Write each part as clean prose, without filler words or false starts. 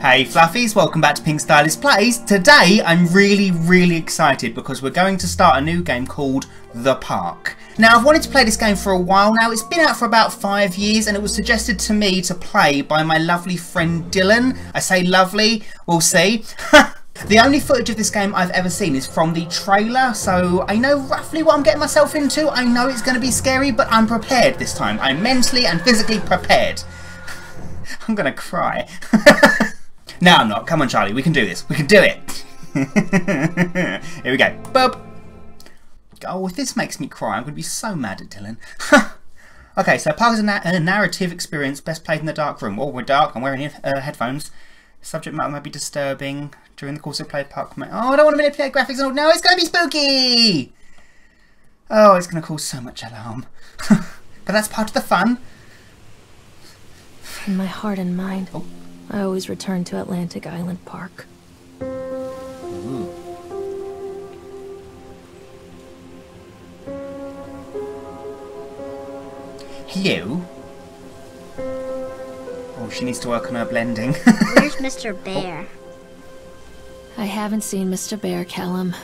Hey Fluffies, welcome back to Pink Stylist Plays. Today I'm really excited because we're going to start a new game called The Park. Now I've wanted to play this game for a while now. It's been out for about 5 years and it was suggested to me to play by my lovely friend Dylan. I say lovely, we'll see. The only footage of this game I've ever seen is from the trailer, so I know roughly what I'm getting myself into. I know it's going to be scary, but I'm prepared this time. I'm mentally and physically prepared. I'm going to cry. No, I'm not. Come on, Charlie. We can do this. We can do it. Here we go. Boop. Oh, if this makes me cry, I'm going to be so mad at Dylan. Okay, so park is a narrative experience best played in the dark room. Oh, we're dark. I'm wearing headphones. Subject matter might be disturbing during the course of play. Park. Oh, I don't want to manipulate graphics and all. No, it's going to be spooky. Oh, it's going to cause so much alarm. But that's part of the fun. In my heart and mind, oh. I always return to Atlantic Island Park. Ooh. Hello. Oh, she needs to work on her blending. Where's Mr. Bear? Oh. I haven't seen Mr. Bear, Callum.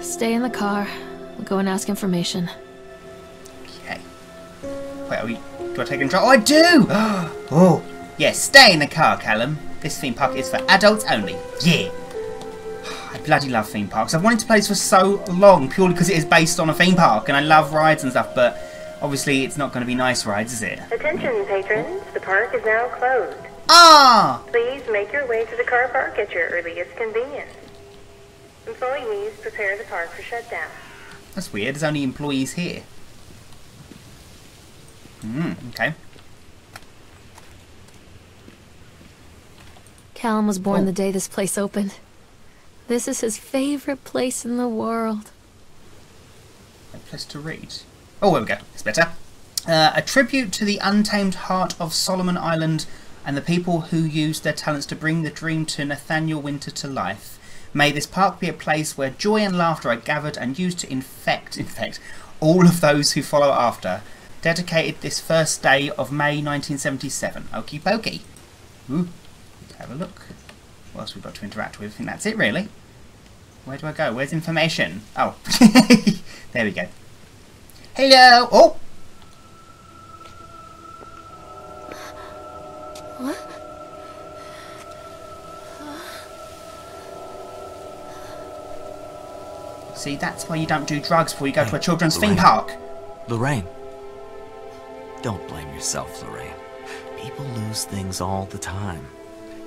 Stay in the car. We'll go and ask information. Okay. Wait, are we... Do I take control? Oh, I do! Oh, yes, stay in the car, Callum. This theme park is for adults only. Yeah. I bloody love theme parks. I've wanted to play this for so long, purely because it is based on a theme park, and I love rides and stuff, but obviously it's not going to be nice rides, is it? Attention, patrons. The park is now closed. Ah! Please make your way to the car park at your earliest convenience. Employees prepare the park for shutdown. That's weird, there's only employees here. Okay. Callum was born the day this place opened. This is his favorite place in the world. A place to read. Oh, there we go, it's better. A tribute to the untamed heart of Solomon Island and the people who used their talents to bring the dream to Nathaniel Winter to life. May this park be a place where joy and laughter are gathered and used to infect all of those who follow after. Dedicated this first day of May 1977. Okie pokey. Ooh, let's have a look. What else we've got to interact with? I think that's it really. Where do I go? Where's information? Oh, there we go. Hello. Oh. What? See, that's why you don't do drugs before you go to a children's theme park. Lorraine. Don't blame yourself, Lorraine. People lose things all the time.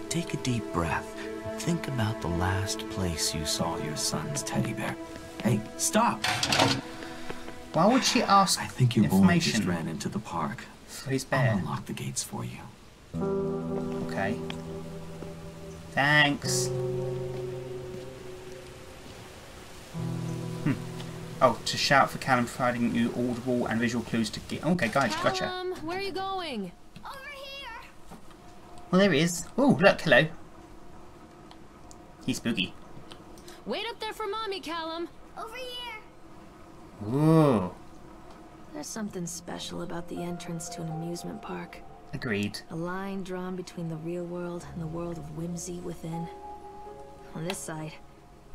Take a deep breath and think about the last place you saw your son's teddy bear. Hey, stop! Why would she ask information? I think your boy just ran into the park. So he's bear. I'll unlock the gates for you. Okay. Thanks. Oh, to shout for Callum, providing you audible and visual clues to get... Okay, guys, gotcha. Where are you going? Over here. Well, there he is. Oh, look, hello. He's spooky. Wait up there for Mommy, Callum. Over here. Ooh. There's something special about the entrance to an amusement park. Agreed. A line drawn between the real world and the world of whimsy within. On this side,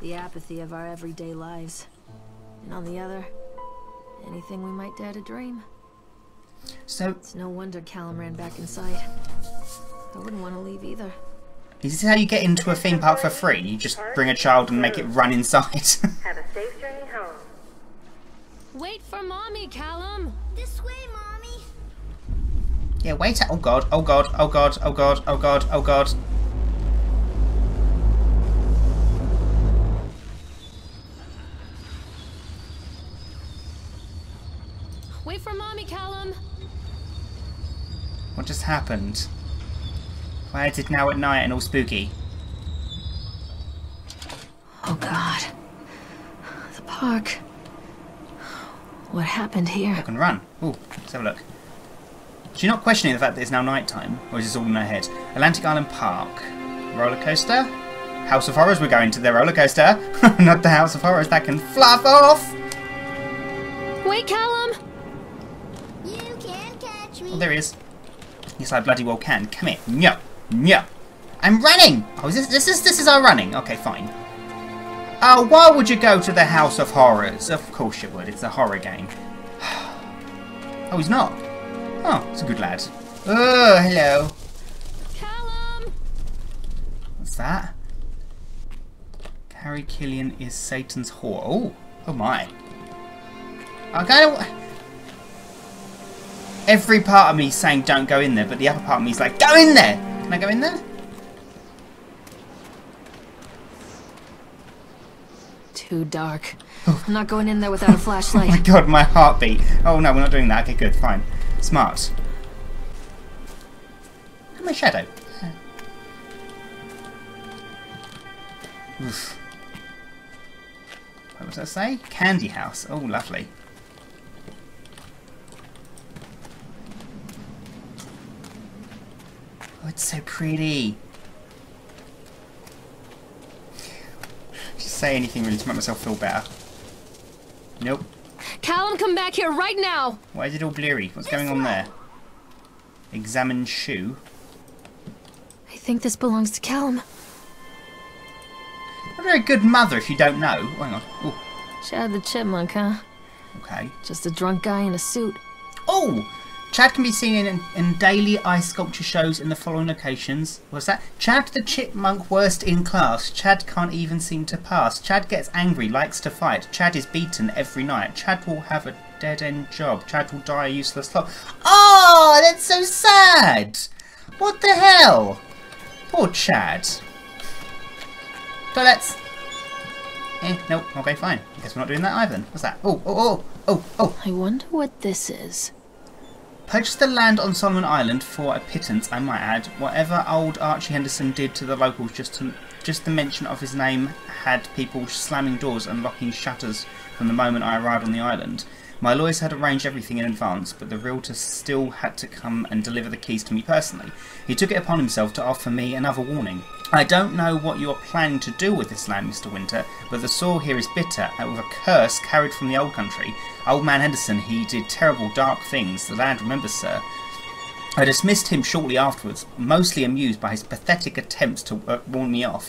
the apathy of our everyday lives. And on the other, anything we might dare to dream. So it's no wonder Callum ran back inside. I wouldn't want to leave either. Is this how you get into a theme park for free? You just bring a child and make it run inside. Have a safe journey home. Wait for Mommy, Callum. This way, Mommy. Yeah, wait. Oh God! Oh God! Oh God! Oh God! Oh God! Oh God! Wait for Mommy, Callum! What just happened? Why is it now at night and all spooky? Oh God. The park. What happened here? I can run. Ooh, let's have a look. She's not questioning the fact that it's now nighttime, or is this all in her head? Atlantic Island Park. Roller coaster? House of Horrors, we're going to the roller coaster. Not the House of Horrors, that can fluff off! way, Callum! You can't catch me. Oh, there he is. Yes, I bloody well can. Come here. No. No. I'm running! Oh, this is our running. Okay, fine. Oh, why would you go to the House of Horrors? Of course you would. It's a horror game. Oh, he's not. Oh, it's a good lad. Oh, hello. Callum! What's that? Harry Killian is Satan's whore. Oh, oh my. I kind of... Every part of me is saying don't go in there, but the other part of me is like, go in there! Can I go in there? Too dark. Oh. I'm not going in there without a flashlight. Oh my god, my heartbeat. Oh no, we're not doing that. Okay, good, fine. Smart. And my shadow. Oof. What was I say? Candy house. Oh, lovely. Oh, it's so pretty. Say anything really to make myself feel better. Nope. Callum, come back here right now! Why is it all blurry? What's going on there? Examine shoe. I think this belongs to Callum. Not a very good mother if you don't know. Oh, hang on. Ooh. Chad the chipmunk, huh? Okay. Just a drunk guy in a suit. Oh! Chad can be seen in daily ice sculpture shows in the following locations. What's that? Chad the chipmunk, worst in class. Chad can't even seem to pass. Chad gets angry, likes to fight. Chad is beaten every night. Chad will have a dead-end job. Chad will die a useless lot. Oh, that's so sad! What the hell? Poor Chad. Toilets. Eh, nope. Okay, fine. I guess we're not doing that either. What's that? Oh, oh, oh, oh, oh. I wonder what this is. Purchase the land on Solomon Island for a pittance, I might add. Whatever old Archie Henderson did to the locals, just the mention of his name had people slamming doors and locking shutters from the moment I arrived on the island. My lawyers had arranged everything in advance, but the realtor still had to come and deliver the keys to me personally. He took it upon himself to offer me another warning. I don't know what you are planning to do with this land, Mr. Winter, but the soil here is bitter, and with a curse carried from the old country. Old man Henderson, he did terrible dark things, the land remembers, sir. I dismissed him shortly afterwards, mostly amused by his pathetic attempts to warn me off.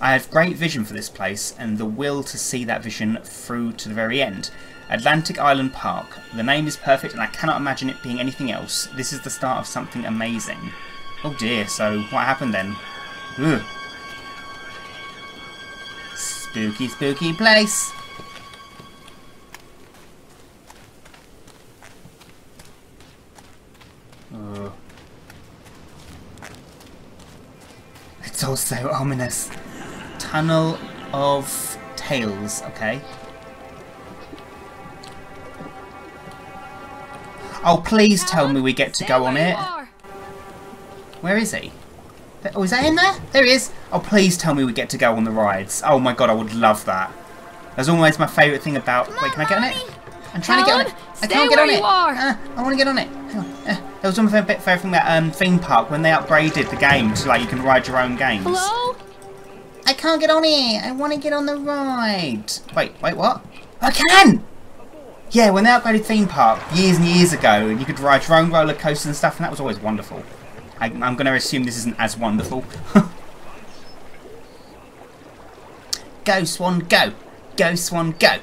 I have great vision for this place, and the will to see that vision through to the very end. Atlantic Island Park. The name is perfect, and I cannot imagine it being anything else. This is the start of something amazing. Oh dear, so what happened then? Ugh. Spooky, spooky place. Ugh. It's also ominous. Tunnel of Tales. Okay. Oh, please tell me we get to go on it. Where is he? Oh, is that him there? There he is. Oh, please tell me we get to go on the rides. Oh my god, I would love that. That's always my favourite thing about... Wait, can I get on it? I'm trying to get on it. I can't get on it. I want to get on it. Hang on. That was one of my favourite thing about Theme Park, when they upgraded the game to, like, you can ride your own games. Hello? I can't get on it. I want to get on the ride. Wait, what? I can! Yeah, when they upgraded Theme Park years and years ago, and you could ride your own roller coaster and stuff, and that was always wonderful. I'm going to assume this isn't as wonderful. Go, Swan, go! Go, Swan, go!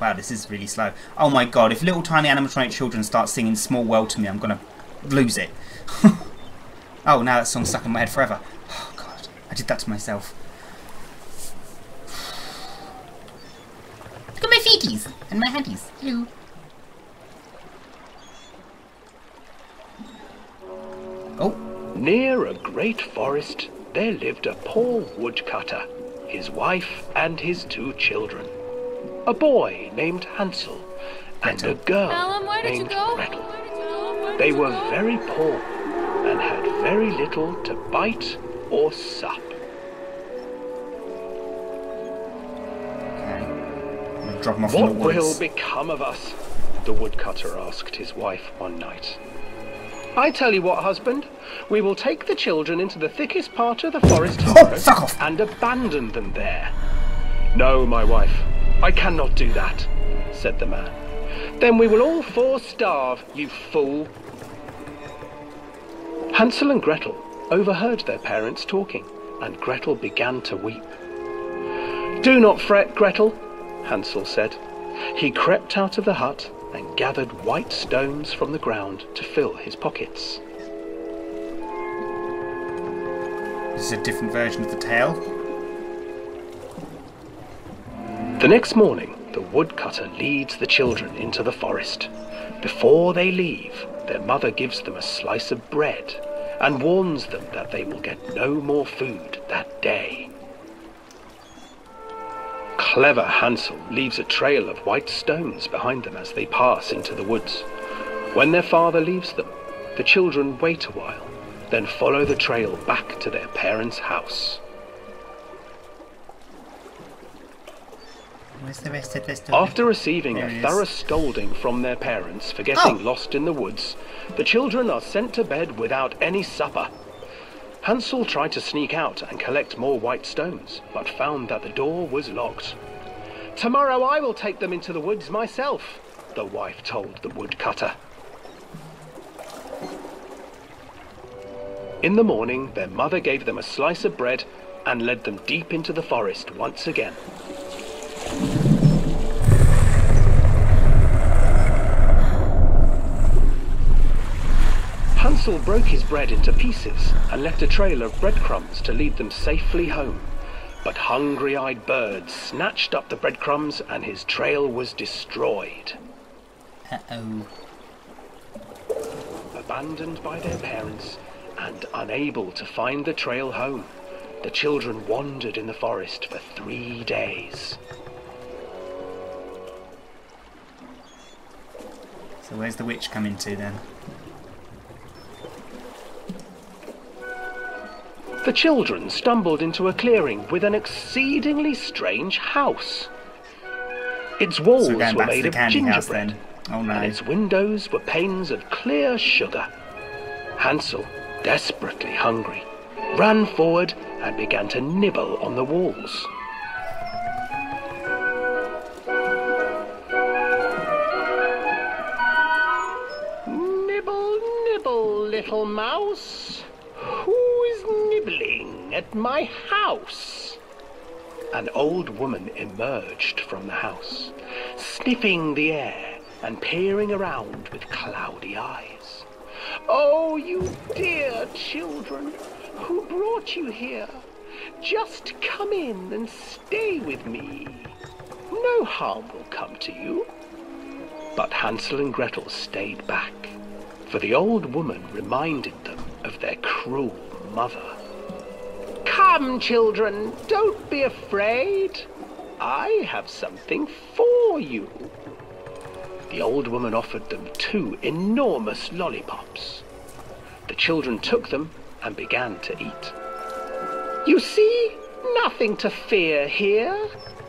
Wow, this is really slow. Oh my god, if little tiny animatronic children start singing Small World to me, I'm going to lose it. Oh, now that song's stuck in my head forever. Oh god, I did that to myself. Look at my feeties and my handies. Hello. Oh. Near a great forest, there lived a poor woodcutter, his wife and his two children. A boy named Hansel and a girl named Gretel. They were very poor and had very little to bite or sup. Okay. What will become of us? The woodcutter asked his wife one night. I tell you what, husband, we will take the children into the thickest part of the forest tomorrow and abandon them there. No, my wife, I cannot do that, said the man. Then we will all four starve, you fool. Hansel and Gretel overheard their parents talking, and Gretel began to weep. Do not fret, Gretel, Hansel said. He crept out of the hut and gathered white stones from the ground to fill his pockets. This is a different version of the tale. The next morning, the woodcutter leads the children into the forest. Before they leave, their mother gives them a slice of bread and warns them that they will get no more food that day. Clever Hansel leaves a trail of white stones behind them as they pass into the woods. When their father leaves them, the children wait a while, then follow the trail back to their parents' house. Where's the rest of this story? After receiving a thorough scolding from their parents for getting lost in the woods, the children are sent to bed without any supper. Hansel tried to sneak out and collect more white stones, but found that the door was locked. Tomorrow I will take them into the woods myself, the wife told the woodcutter. In the morning, their mother gave them a slice of bread and led them deep into the forest once again. Hansel broke his bread into pieces and left a trail of breadcrumbs to lead them safely home. But hungry-eyed birds snatched up the breadcrumbs and his trail was destroyed. Uh-oh. Abandoned by their parents and unable to find the trail home, the children wandered in the forest for 3 days. So where's the witch come into then? The children stumbled into a clearing with an exceedingly strange house. Its walls were made of gingerbread, and its windows were panes of clear sugar. Hansel, desperately hungry, ran forward and began to nibble on the walls. Nibble, nibble, little mouse. Who is nibbling at my house? An old woman emerged from the house, sniffing the air and peering around with cloudy eyes. Oh, you dear children, who brought you here? Just come in and stay with me. No harm will come to you. But Hansel and Gretel stayed back, for the old woman reminded them of their cruel mother. Come, children, don't be afraid. I have something for you. The old woman offered them 2 enormous lollipops. The children took them and began to eat. You see, nothing to fear here.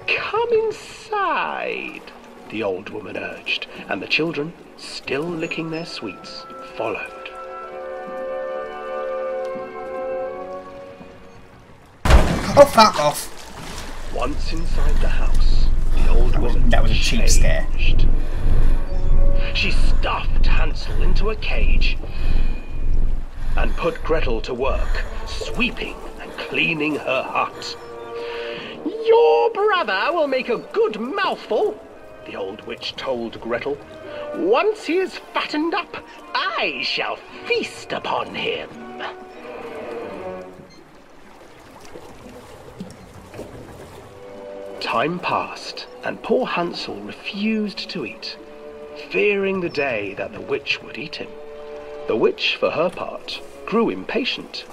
Come inside, the old woman urged, and the children, still licking their sweets, followed. Oh, fuck off! Once inside the house, the old woman changed. That was a cheap scare. She stuffed Hansel into a cage and put Gretel to work, sweeping and cleaning her hut. Your brother will make a good mouthful, the old witch told Gretel. Once he is fattened up, I shall feast upon him. Time passed, and poor Hansel refused to eat, fearing the day that the witch would eat him. The witch, for her part, grew impatient.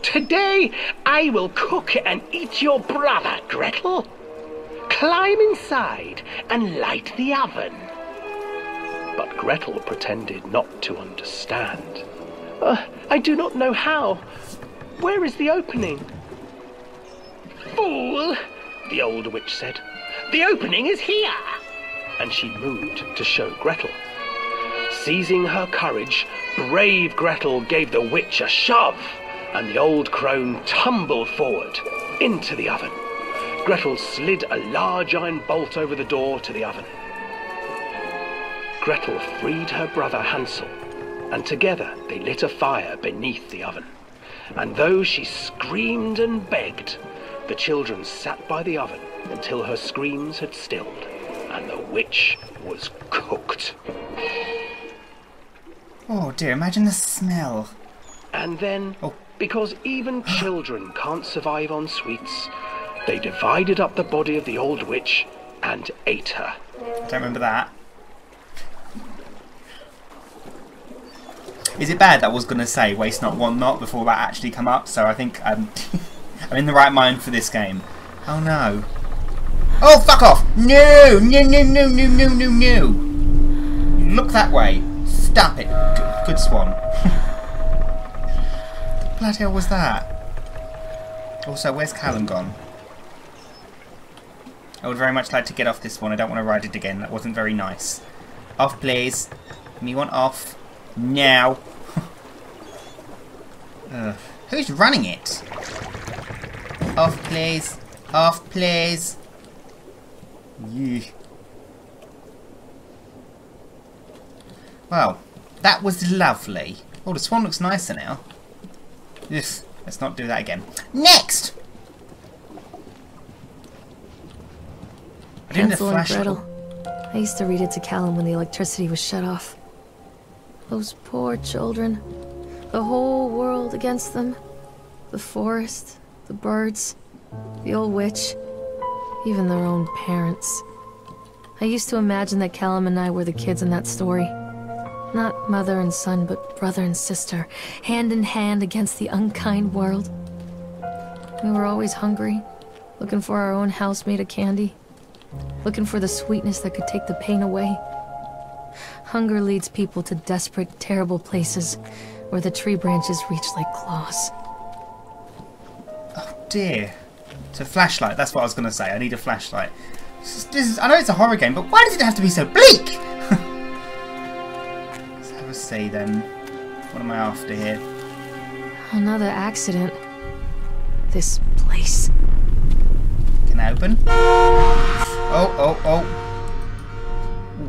Today I will cook and eat your brother, Gretel. Climb inside and light the oven. But Gretel pretended not to understand. I do not know how. Where is the opening? Fool! The old witch said. The opening is here! And she moved to show Gretel. Seizing her courage, brave Gretel gave the witch a shove, and the old crone tumbled forward into the oven. Gretel slid a large iron bolt over the door to the oven. Gretel freed her brother Hansel, and together they lit a fire beneath the oven. And though she screamed and begged, the children sat by the oven until her screams had stilled, and the witch was cooked. Oh dear, imagine the smell. And then, because even children can't survive on sweets, they divided up the body of the old witch and ate her. I don't remember that. Is it bad? I was going to say, waste not, want not, before that actually come up, so I think I'm in the right mind for this game. Oh no. Oh, fuck off! No! No, no, no, no, no, no, no! Look that way. Stop it. Good swan. What the bloody hell was that? Also, where's Callum gone? I would very much like to get off this one. I don't want to ride it again. That wasn't very nice. Off, please. Me want off. Now. Who's running it? Off, please. Off, please. Yeah. Well, that was lovely. Oh, the swan looks nicer now. Ugh, let's not do that again. Next! Hansel and Gretel. I used to read it to Callum when the electricity was shut off. Those poor children. The whole world against them. The forest, the birds, the old witch, even their own parents. I used to imagine that Callum and I were the kids in that story. Not mother and son, but brother and sister, hand in hand against the unkind world. We were always hungry, looking for our own house made of candy, looking for the sweetness that could take the pain away. Hunger leads people to desperate, terrible places where the tree branches reach like claws. Oh dear. It's a flashlight, that's what I was going to say. I need a flashlight. This is, I know it's a horror game, but why does it have to be so bleak? See then. What am I after here? Another accident. This place. Can I open? Oh.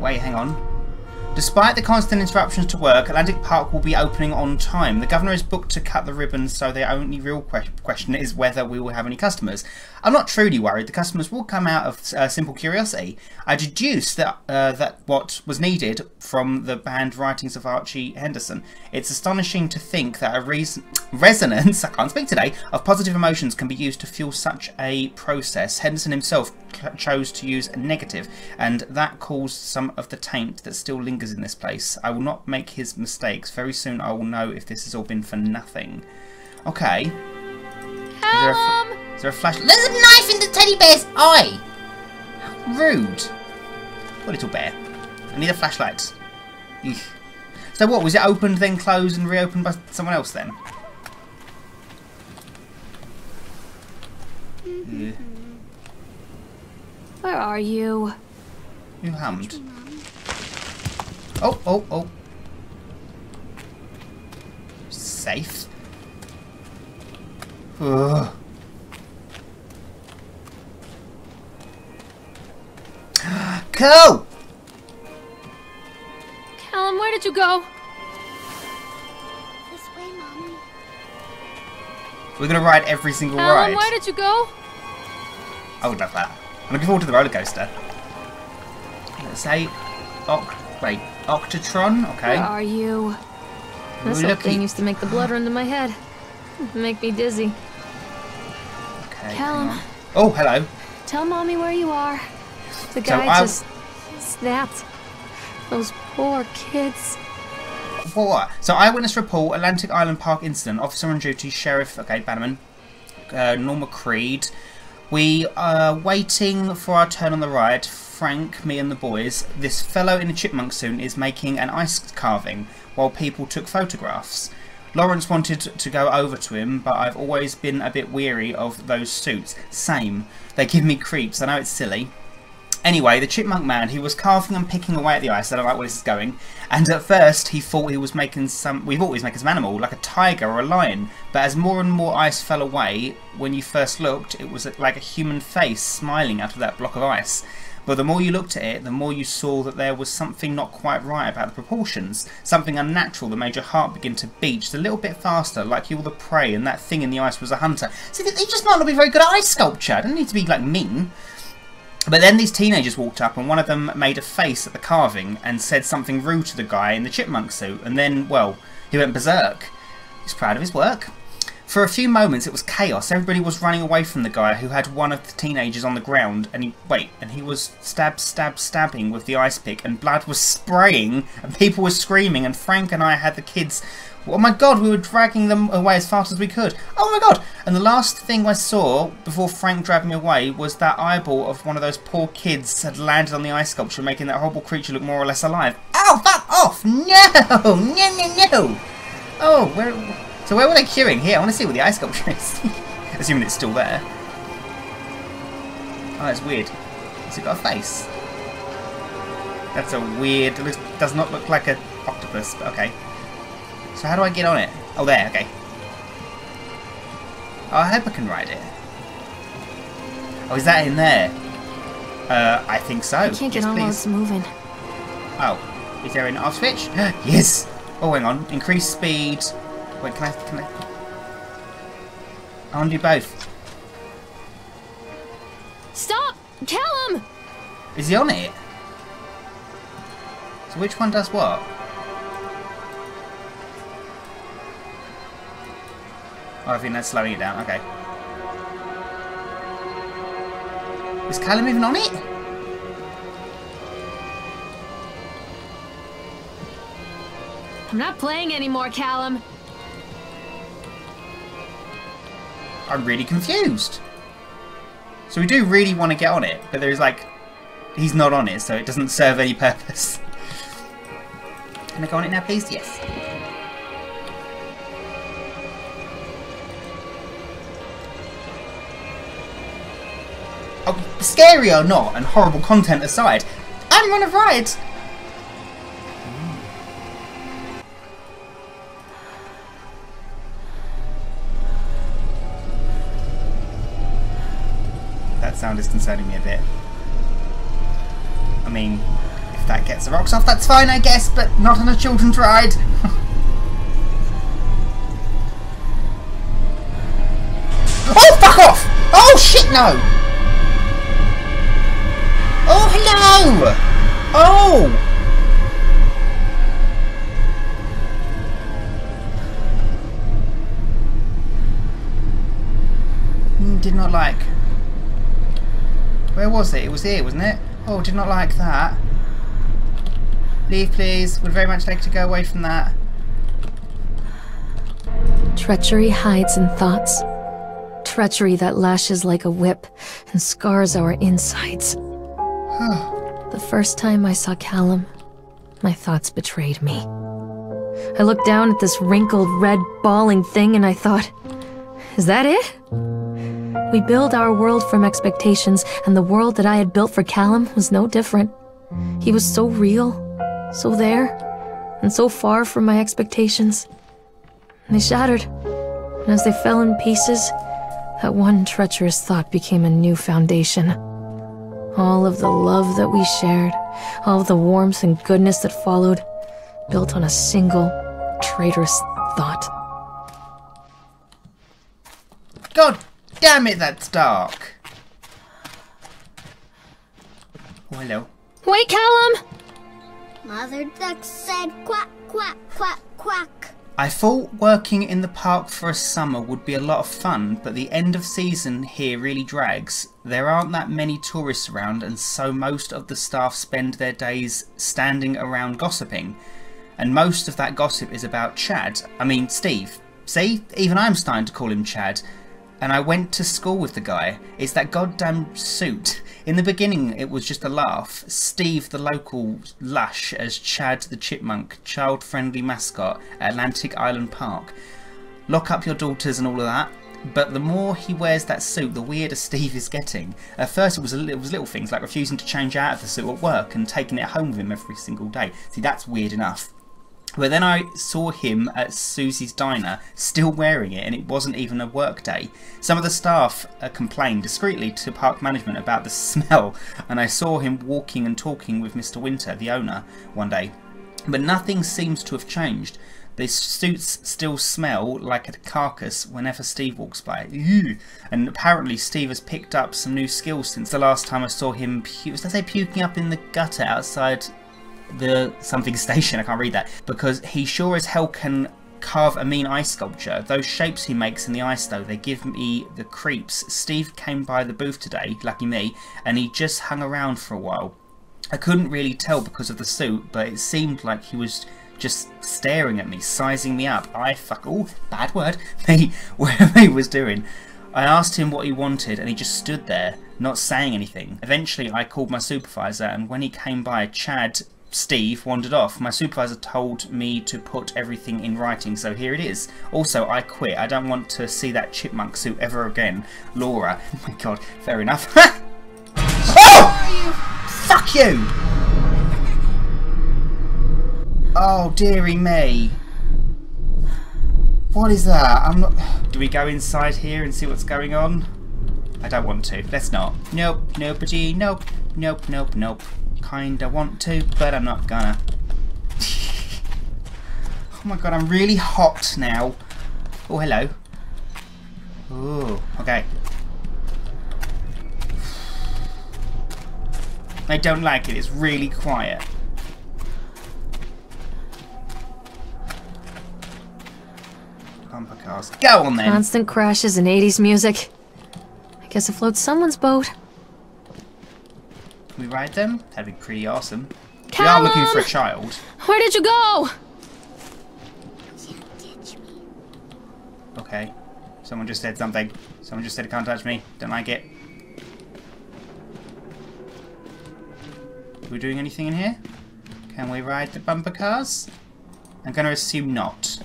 Wait, hang on. Despite the constant interruptions to work, Atlantic Park will be opening on time. The governor is booked to cut the ribbon, so the only real question is whether we will have any customers. I'm not truly worried. The customers will come out of simple curiosity. I deduce that what was needed from the handwritings of Archie Henderson. It's astonishing to think that a resonance, I can't speak today, of positive emotions can be used to fuel such a process. Henderson himself chose to use a negative, and that caused some of the taint that still lingers in this place. I will not make his mistakes. Very soon I will know if this has all been for nothing. Okay. Is there a flash? There's a knife in the teddy bear's eye! How rude. Poor little bear. I need a flashlight. Eesh. So what? Was it opened, then closed, and reopened by someone else then? Yeah. Where are you? You hummed. Oh. Safe. Ugh. Cool! Callum, where did you go? This way, Mommy. We're gonna ride every single ride. Callum, where did you go? I would love that. I'm looking forward to the roller coaster. Let's say, wait. Octatron, okay. Where are you? This little thing used to make the blood run to my head. It'd make me dizzy. Okay. Callum. Oh, hello. Tell Mommy where you are. The guy just snapped. Those poor kids. What? So eyewitness report, Atlantic Island Park incident. Officer on duty, Sheriff, okay, Bannerman. Norma Creed. We are waiting for our turn on the ride. Frank, me and the boys. This fellow in the chipmunk suit is making an ice carving while people took photographs. Lawrence wanted to go over to him, but I've always been a bit weary of those suits. Same. They give me creeps. I know it's silly. Anyway, the chipmunk man, he was carving and picking away at the ice. I don't like where this is going. And at first, he thought he was making some... We've always making some animal, like a tiger or a lion. But as more and more ice fell away, when you first looked, it was like a human face smiling out of that block of ice. But the more you looked at it, the more you saw that there was something not quite right about the proportions. Something unnatural that made your heart begin to beat just a little bit faster, like you were the prey, and that thing in the ice was a hunter. See, he just might not be very good at ice sculpture. I don't need to be, like, mean. But then these teenagers walked up, and one of them made a face at the carving and said something rude to the guy in the chipmunk suit, and then, well, he went berserk. He's proud of his work. For a few moments it was chaos. Everybody was running away from the guy who had one of the teenagers on the ground, and he was stabbing with the ice pick, and blood was spraying, and people were screaming, and Frank and I had the kids... Oh my god, we were dragging them away as fast as we could. Oh my god! And the last thing I saw before Frank dragged me away was that eyeball of one of those poor kids had landed on the ice sculpture, making that horrible creature look more or less alive. Ow! Fuck off! No! No! Oh, where were they queuing? Here, I want to see what the ice sculpture is. Assuming it's still there. Oh, that's weird. Has it got a face? That's a weird... It does not look like an octopus, but okay. So how do I get on it? Oh, there, okay. Oh, I hope I can ride it. Oh, is that in there? I think so. I can't get on while it's moving. Oh, is there an off switch? Yes! Oh, hang on. Increase speed. Wait, I want to do both. Stop! Callum! Is he on it? So which one does what? Oh, I think that's slowing it down, okay. Is Callum even on it? I'm not playing anymore, Callum. I'm really confused. So we do really want to get on it, but there's like... He's not on it, so it doesn't serve any purpose. Can I go on it now, please? Yes. Oh, scary or not, and horrible content aside, I'm on a ride! That sound is concerning me a bit. I mean, if that gets the rocks off, that's fine, I guess, but not on a children's ride! Oh, fuck off! Oh, shit, no! Oh, hello! Oh! Did not like... Where was it? It was here, wasn't it? Oh, did not like that. Leave, please. Would very much like to go away from that. Treachery hides in thoughts. Treachery that lashes like a whip and scars our insides. The first time I saw Callum, my thoughts betrayed me. I looked down at this wrinkled, red, bawling thing and I thought, is that it? We build our world from expectations, and the world that I had built for Callum was no different. He was so real, so there, and so far from my expectations. They shattered, and as they fell in pieces, that one treacherous thought became a new foundation. All of the love that we shared, all of the warmth and goodness that followed, built on a single, traitorous thought. God damn it, that's dark! Oh, hello. Wait, Callum! Mother Duck said quack, quack, quack, quack. I thought working in the park for a summer would be a lot of fun, but the end of season here really drags. There aren't that many tourists around, and so most of the staff spend their days standing around gossiping. And most of that gossip is about Chad. I mean, Steve. See? Even I'm starting to call him Chad. And I went to school with the guy. It's that goddamn suit. In the beginning, it was just a laugh. Steve, the local lush, as Chad the Chipmunk, child-friendly mascot at Atlantic Island Park. Lock up your daughters and all of that. But the more he wears that suit, the weirder Steve is getting. At first it was little things like refusing to change out of the suit at work and taking it home with him every single day. See, that's weird enough. But then I saw him at Susie's Diner still wearing it, and it wasn't even a work day. Some of the staff complained discreetly to park management about the smell, and I saw him walking and talking with Mr. Winter, the owner, one day. But nothing seems to have changed. The suits still smell like a carcass whenever Steve walks by. Ew. And apparently Steve has picked up some new skills since the last time I saw him, puking up in the gutter outside the something station, I can't read that, because he sure as hell can carve a mean ice sculpture. Those shapes he makes in the ice though, they give me the creeps. Steve came by the booth today, lucky me, and he just hung around for a while. I couldn't really tell because of the suit, but it seemed like he was just staring at me, sizing me up. Whatever he was doing. I asked him what he wanted and he just stood there, not saying anything. Eventually I called my supervisor, and when he came by, Steve wandered off. My supervisor told me to put everything in writing, so here it is. Also, I quit. I don't want to see that chipmunk suit ever again. Laura. Oh my god, fair enough. Oh! Fuck you! Oh, dearie me. What is that? I'm not... Do we go inside here and see what's going on? I don't want to. Let's not. Nope, nobody, nope, nope, nope, nope. Kinda want to, but I'm not gonna. Oh my god, I'm really hot now. Oh, hello. Oh, okay. I don't like it. It's really quiet. Bumper cars. Go on then. Constant crashes and 80s music. I guess I float someone's boat. Can we ride them? That'd be pretty awesome. Callum! We are looking for a child. Where did you go? Okay. Someone just said something. Someone just said it can't touch me. Don't like it. Are we doing anything in here? Can we ride the bumper cars? I'm gonna assume not.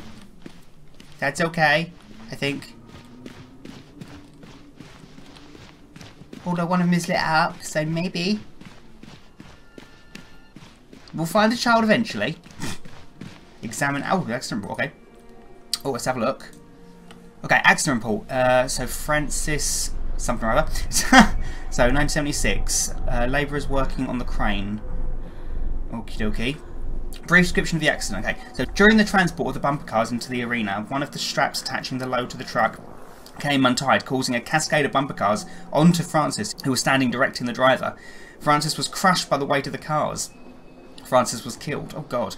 That's okay, I think. Although one of them is lit up, so maybe. We'll find a child eventually. Examine. Oh, accident report. Okay. Oh, let's have a look. Okay, accident report. So Francis something or other. So 1976. Labourers working on the crane. Okie dokie. Brief description of the accident. Okay. So during the transport of the bumper cars into the arena, one of the straps attaching the load to the truck came untied, causing a cascade of bumper cars onto Francis, who was standing directing the driver. Francis was crushed by the weight of the cars. Francis was killed. Oh god.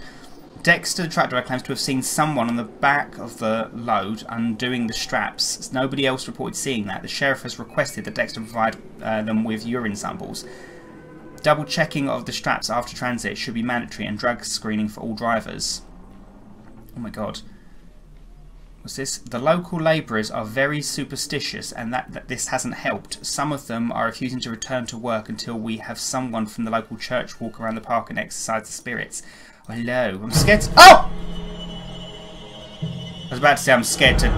Dexter, the truck driver, claims to have seen someone on the back of the load undoing the straps. Nobody else reported seeing that. The sheriff has requested that Dexter provide them with urine samples. Double checking of the straps after transit should be mandatory, and drug screening for all drivers. Oh my god. What's this? The local labourers are very superstitious, and that this hasn't helped. Some of them are refusing to return to work until we have someone from the local church walk around the park and exercise the spirits. Oh, hello. I'm scared to... Oh! I was about to say I'm scared to...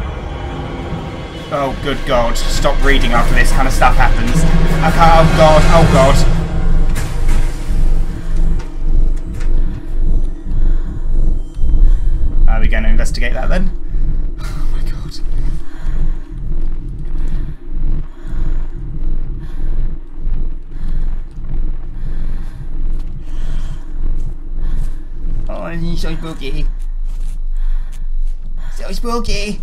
Oh, good God. Stop reading after this kind of stuff happens. Okay, oh, God. Oh, God. Are we going to investigate that then? So spooky. So spooky.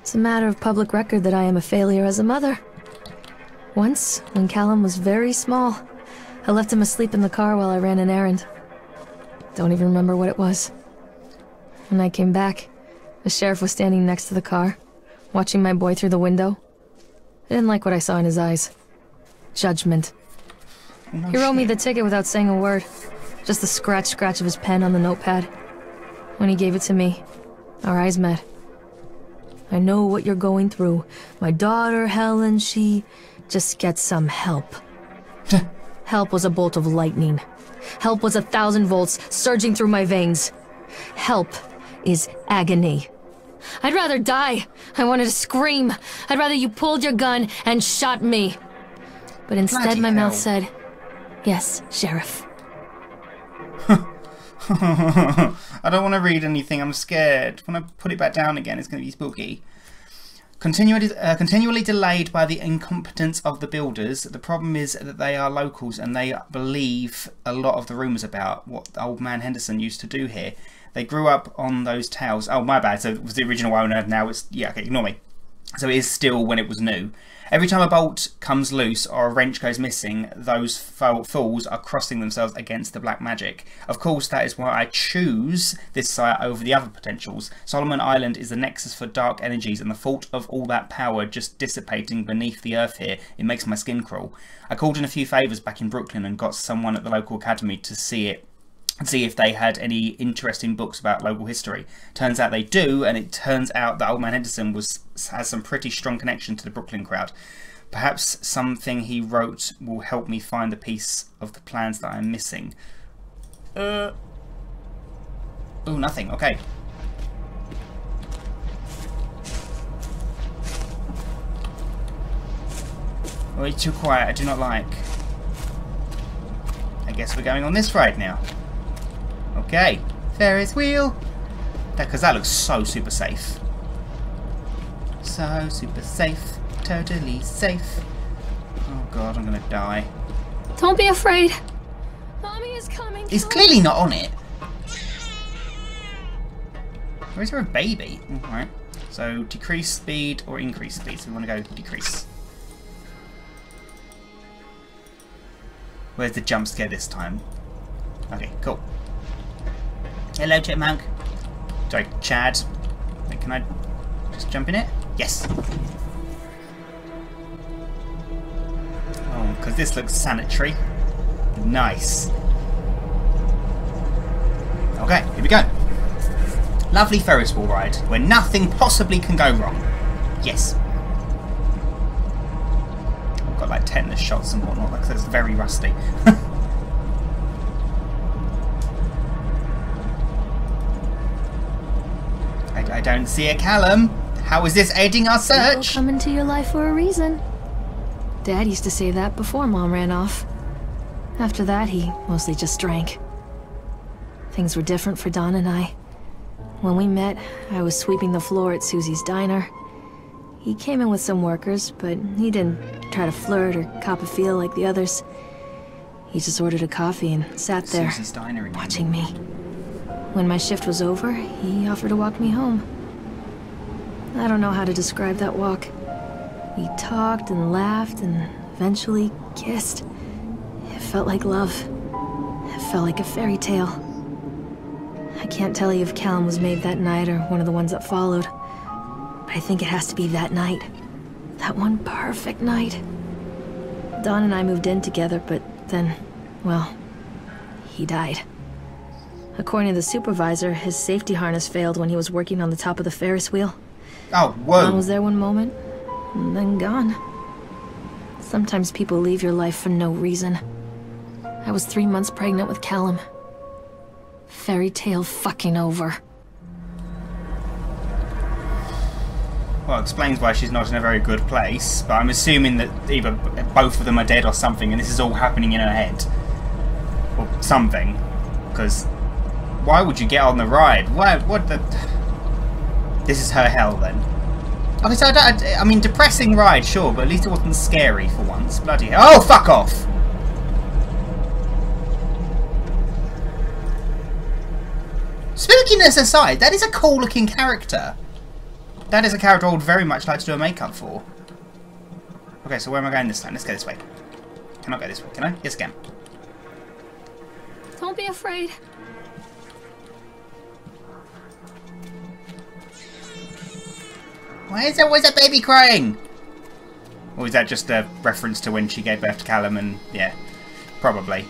It's a matter of public record that I am a failure as a mother. Once, when Callum was very small, I left him asleep in the car while I ran an errand. Don't even remember what it was. When I came back, the sheriff was standing next to the car, watching my boy through the window. I didn't like what I saw in his eyes. Judgment. No he wrote me the ticket without saying a word. Just the scratch of his pen on the notepad. When he gave it to me, our eyes met. I know what you're going through. My daughter, Helen, she just gets some help. Help was a bolt of lightning. Help was 1,000 volts surging through my veins. Help is agony. I'd rather die. I wanted to scream. I'd rather you pulled your gun and shot me. But instead my mouth said, "Yes, Sheriff." I don't want to read anything. I'm scared. When I put it back down again, it's going to be spooky. Continually delayed by the incompetence of the builders, the problem is that they are locals and they believe a lot of the rumours about what old man Henderson used to do here. They grew up on those tales. Oh, my bad. So it was the original owner. Now it's... Yeah, okay, ignore me. So it is still when it was new. Every time a bolt comes loose or a wrench goes missing, those fools are crossing themselves against the black magic. Of course, that is why I choose this site over the other potentials. Solomon Island is the nexus for dark energies and the fault of all that power just dissipating beneath the earth here. It makes my skin crawl. I called in a few favours back in Brooklyn and got someone at the local academy to see it. See if they had any interesting books about local history. Turns out they do, and it turns out that old man Henderson has some pretty strong connection to the Brooklyn crowd. Perhaps something he wrote will help me find the piece of the plans that I'm missing. Oh, nothing. Okay. Oh, it's too quiet. I do not like. I guess we're going on this ride now. Okay, Ferris wheel. Because that looks so super safe. So super safe. Totally safe. Oh god, I'm gonna die. Don't be afraid. Mommy is coming. He's clearly not on it. Or is there a baby? Alright. So decrease speed or increase speed. So we want to go decrease. Where's the jump scare this time? Okay, cool. Hello, Chipmunk. Sorry, Chad. Wait, can I just jump in it? Yes. Oh, because this looks sanitary. Nice. Okay, here we go. Lovely Ferris wheel ride where nothing possibly can go wrong. Yes. I've got like tetanus shots and whatnot because it's very rusty. I don't see a Callum. How is this aiding our search? People come into your life for a reason. Dad used to say that before Mom ran off. After that, he mostly just drank. Things were different for Don and I. When we met, I was sweeping the floor at Susie's Diner. He came in with some workers, but he didn't try to flirt or cop a feel like the others. He just ordered a coffee and sat there, watching me. When my shift was over, he offered to walk me home. I don't know how to describe that walk. We talked and laughed and eventually kissed. It felt like love. It felt like a fairy tale. I can't tell you if Callum was made that night or one of the ones that followed. But I think it has to be that night. That one perfect night. Don and I moved in together, but then, well, he died. According to the supervisor, his safety harness failed when he was working on the top of the Ferris wheel. Oh, whoa. Don was there one moment, and then gone. Sometimes people leave your life for no reason. I was 3 months pregnant with Callum. Fairy tale fucking over. Well, it explains why she's not in a very good place, but I'm assuming that either both of them are dead or something, and this is all happening in her head. Or something. Because... why would you get on the ride? Why? What the... This is her hell, then. Okay, so I mean, depressing ride, sure, but at least it wasn't scary for once. Bloody hell. Oh, fuck off! Spookiness aside, that is a cool-looking character. That is a character I would very much like to do a makeup for. Okay, so where am I going this time? Let's go this way. Can I go this way? Can I? Yes, I can. Don't be afraid. Why is there always a baby crying? Or is that just a reference to when she gave birth to Callum and, yeah, probably.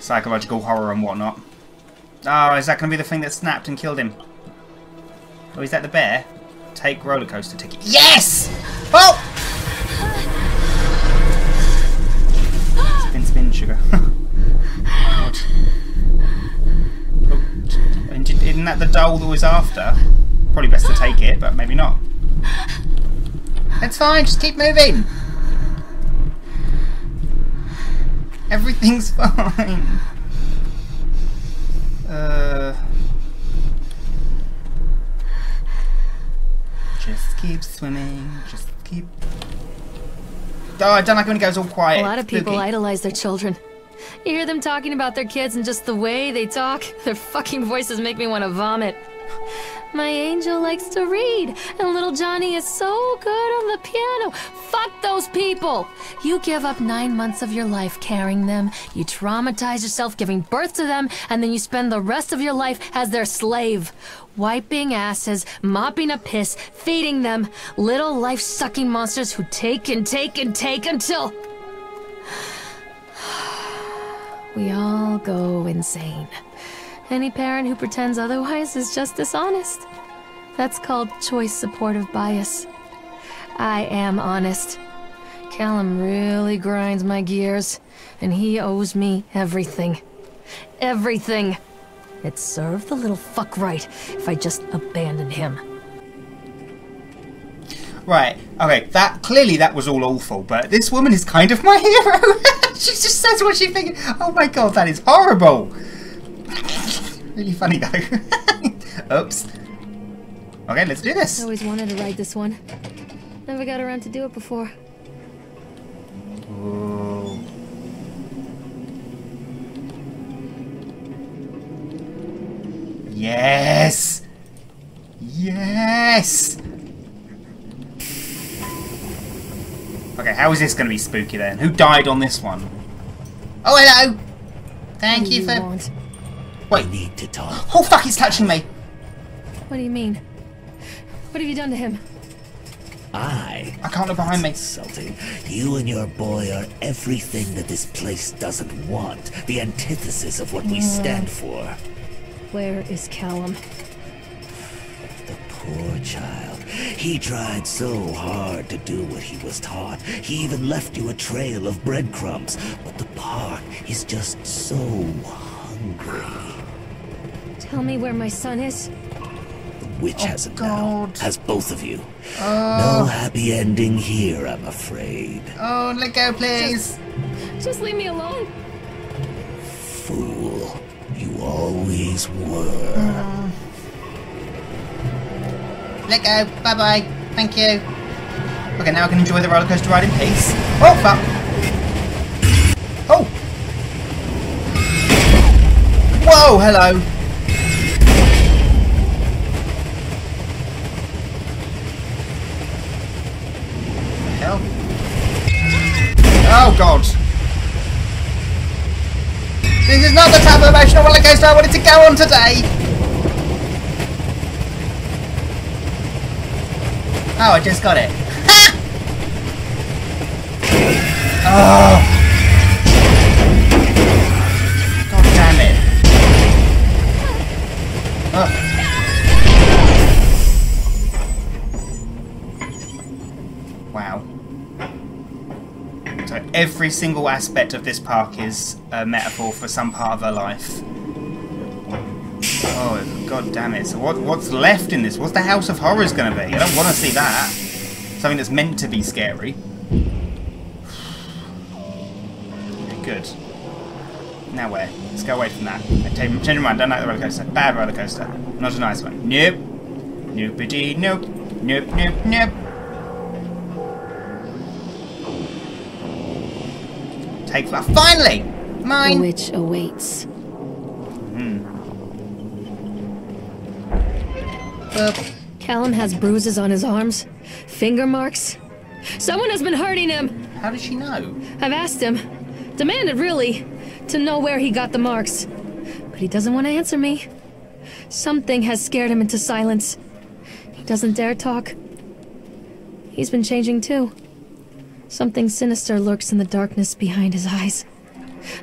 Psychological horror and whatnot. Oh, is that going to be the thing that snapped and killed him? Or is that the bear? Take roller coaster ticket. Yes! Oh! Spin, spin, sugar. God. And did, isn't that the doll that was after? Probably best to take it, but maybe not. That's fine, just keep moving. Everything's fine. Just keep swimming, just keep... Oh, I don't like when it goes all quiet. A lot of people idolize their children. You hear them talking about their kids and just the way they talk, their fucking voices make me want to vomit. My angel likes to read, and little Johnny is so good on the piano. Fuck those people! You give up 9 months of your life carrying them, you traumatize yourself giving birth to them, and then you spend the rest of your life as their slave. Wiping asses, mopping up piss, feeding them. Little life-sucking monsters who take and take and take until... we all go insane. Any parent who pretends otherwise is just dishonest. That's called choice supportive bias. I am honest. Callum really grinds my gears, and he owes me everything. Everything! It'd serve the little fuck right if I just abandoned him. Right, okay, that, clearly that was all awful, but this woman is kind of my hero! She just says what she thinks. Oh my god, that is horrible! Really funny though. Oops. Okay, let's do this. I always wanted to ride this one. Never got around to do it before. Ooh. Yes. Yes. Okay, how is this going to be spooky then? Who died on this one? Oh, hello. Thank you for. Want? Wait. I need to talk. Oh fuck, he's touching me! What do you mean? What have you done to him? I can't look behind me. Insulting. You and your boy are everything that this place doesn't want. The antithesis of what we stand for. Where is Callum? The poor child. He tried so hard to do what he was taught. He even left you a trail of breadcrumbs. But the park is just so hungry. Tell me where my son is. The witch has him now. Has both of you. No happy ending here, I'm afraid. Oh, let go, please. Just leave me alone. Fool. You always were. Let go. Bye-bye. Thank you. Okay, now I can enjoy the roller coaster ride in peace. Oh, fuck. Oh. Whoa, hello. Oh god. This is not the type of emotional roller coaster I wanted to go on today. Oh, I just got it. Ha! Oh. God damn it. Oh. Wow. So every single aspect of this park is a metaphor for some part of her life. Oh, god damn it. So what's left in this? What's the House of Horrors going to be? I don't want to see that. Something that's meant to be scary. Okay, good. Now where? Let's go away from that. Change your mind. Don't like the roller coaster. Bad roller coaster. Not a nice one. Nope. Nope-a-dee. Nope. Nope. Nope. Nope. Take flight. Finally! Mine! The witch awaits. Callum has bruises on his arms. Finger marks. Someone has been hurting him! How does she know? I've asked him. Demanded, really, to know where he got the marks. But he doesn't want to answer me. Something has scared him into silence. He doesn't dare talk. He's been changing too. Something sinister lurks in the darkness behind his eyes.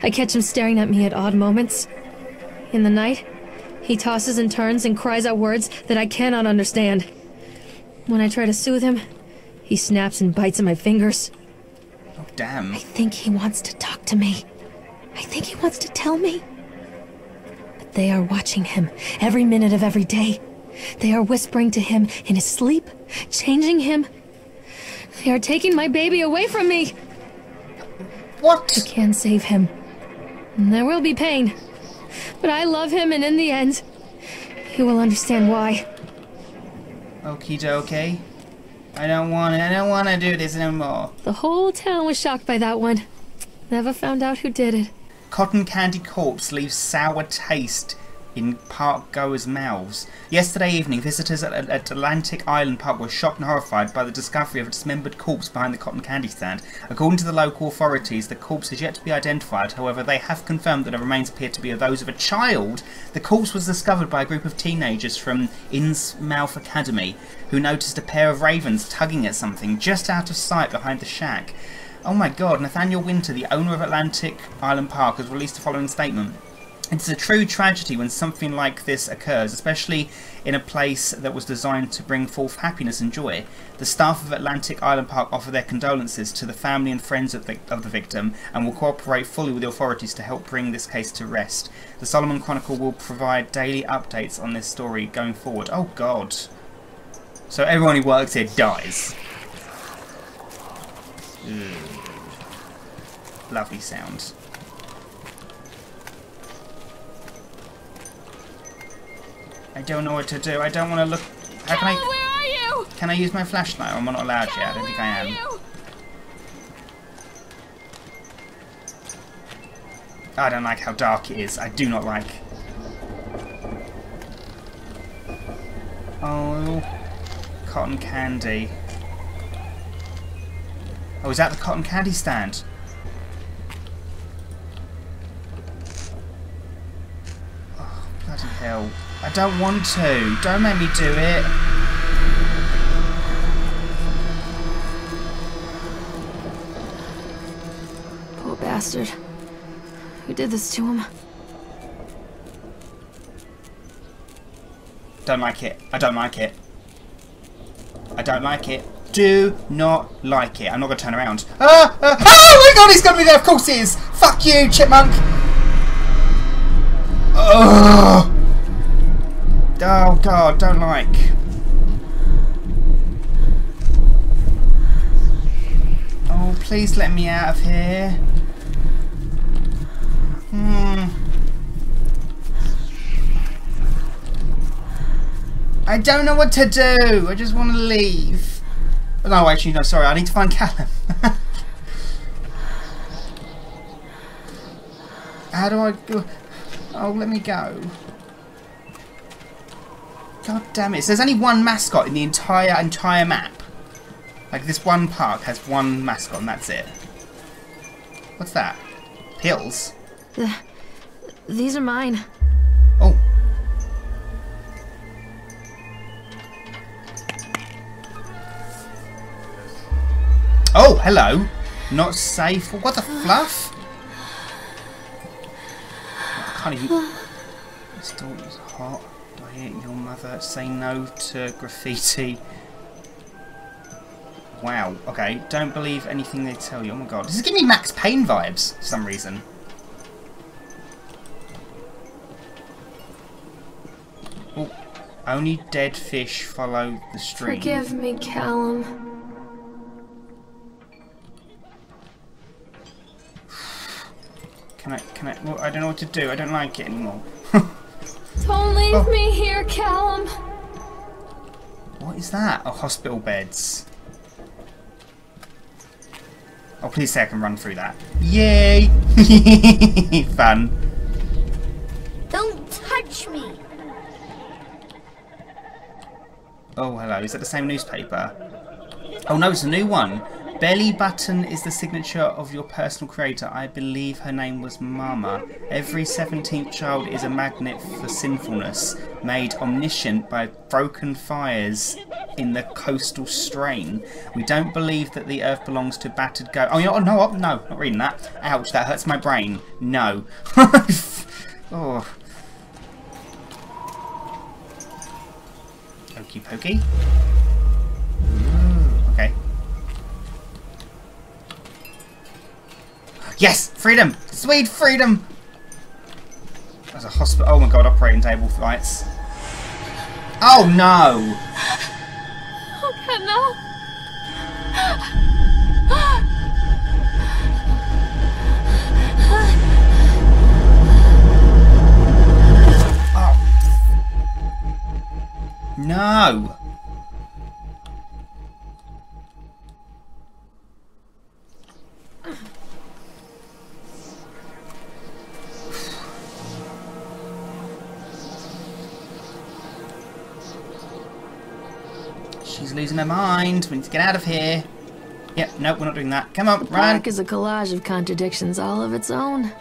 I catch him staring at me at odd moments. In the night, he tosses and turns and cries out words that I cannot understand. When I try to soothe him, he snaps and bites at my fingers. Oh, damn. I think he wants to talk to me. I think he wants to tell me. But they are watching him every minute of every day. They are whispering to him in his sleep, changing him. They are taking my baby away from me. What? I can save him. There will be pain. But I love him, and in the end, he will understand why. Okie dokie. I don't wanna do this anymore. The whole town was shocked by that one. Never found out who did it. Cotton candy corpse leaves sour taste in park-goers' mouths. Yesterday evening, visitors at Atlantic Island Park were shocked and horrified by the discovery of a dismembered corpse behind the cotton candy stand. According to the local authorities, the corpse is yet to be identified. However, they have confirmed that the remains appear to be those of a child. The corpse was discovered by a group of teenagers from Innsmouth Academy, who noticed a pair of ravens tugging at something just out of sight behind the shack. Oh my god, Nathaniel Winter, the owner of Atlantic Island Park, has released the following statement. It's a true tragedy when something like this occurs, especially in a place that was designed to bring forth happiness and joy. The staff of Atlantic Island Park offer their condolences to the family and friends of the victim and will cooperate fully with the authorities to help bring this case to rest. The Solomon Chronicle will provide daily updates on this story going forward. Oh god. So everyone who works here dies. Mm. Lovely sound. I don't know what to do. I don't want to look. How can I? Where are you? Can I use my flashlight? I'm not allowed yet. I don't think I am. I don't like how dark it is. I do not like. Oh, cotton candy. Oh, is that the cotton candy stand? Oh, bloody hell. I don't want to. Don't make me do it. Poor bastard. Who did this to him? Don't like it. I don't like it. I don't like it. Do not like it. I'm not going to turn around. Oh my god, he's going to be there. Of course he is. Fuck you, chipmunk. Ugh. Oh god, don't like. Oh, please let me out of here. Hmm. I don't know what to do. I just want to leave. No, actually, no, sorry. I need to find Callum. How do I go? Oh, let me go. God damn it. So there's only one mascot in the entire map. Like, this one park has one mascot and that's it. What's that? Pills? These are mine. Oh. Oh, hello. Not safe. What the fluff? I can't even... This door is hot. Your mother, say no to graffiti. Wow, okay, don't believe anything they tell you. Oh my god, this is giving me Max Payne vibes for some reason. Oh, only dead fish follow the stream. Forgive me, Callum. Can I, well, I don't know what to do, I don't like it anymore. Don't leave me here, Callum. What is that? Oh, hospital beds. Oh, please say I can run through that. Yay! Fun. Don't touch me. Oh, hello. Is that the same newspaper? Oh, no, it's a new one. Belly button is the signature of your personal creator. I believe her name was Mama. Every 17th child is a magnet for sinfulness, made omniscient by broken fires in the coastal strain. We don't believe that the earth belongs to battered goats. Oh, no, no, not reading that. Ouch, that hurts my brain. No. Oh. Okie pokey. Yes! Freedom! Sweet freedom! There's a hospital. Oh my god, operating table lights. Oh no! Oh god, no! Oh. No! She's losing her mind. We need to get out of here. Yep, nope, we're not doing that. Come on, run. The park is a collage of contradictions all of its own.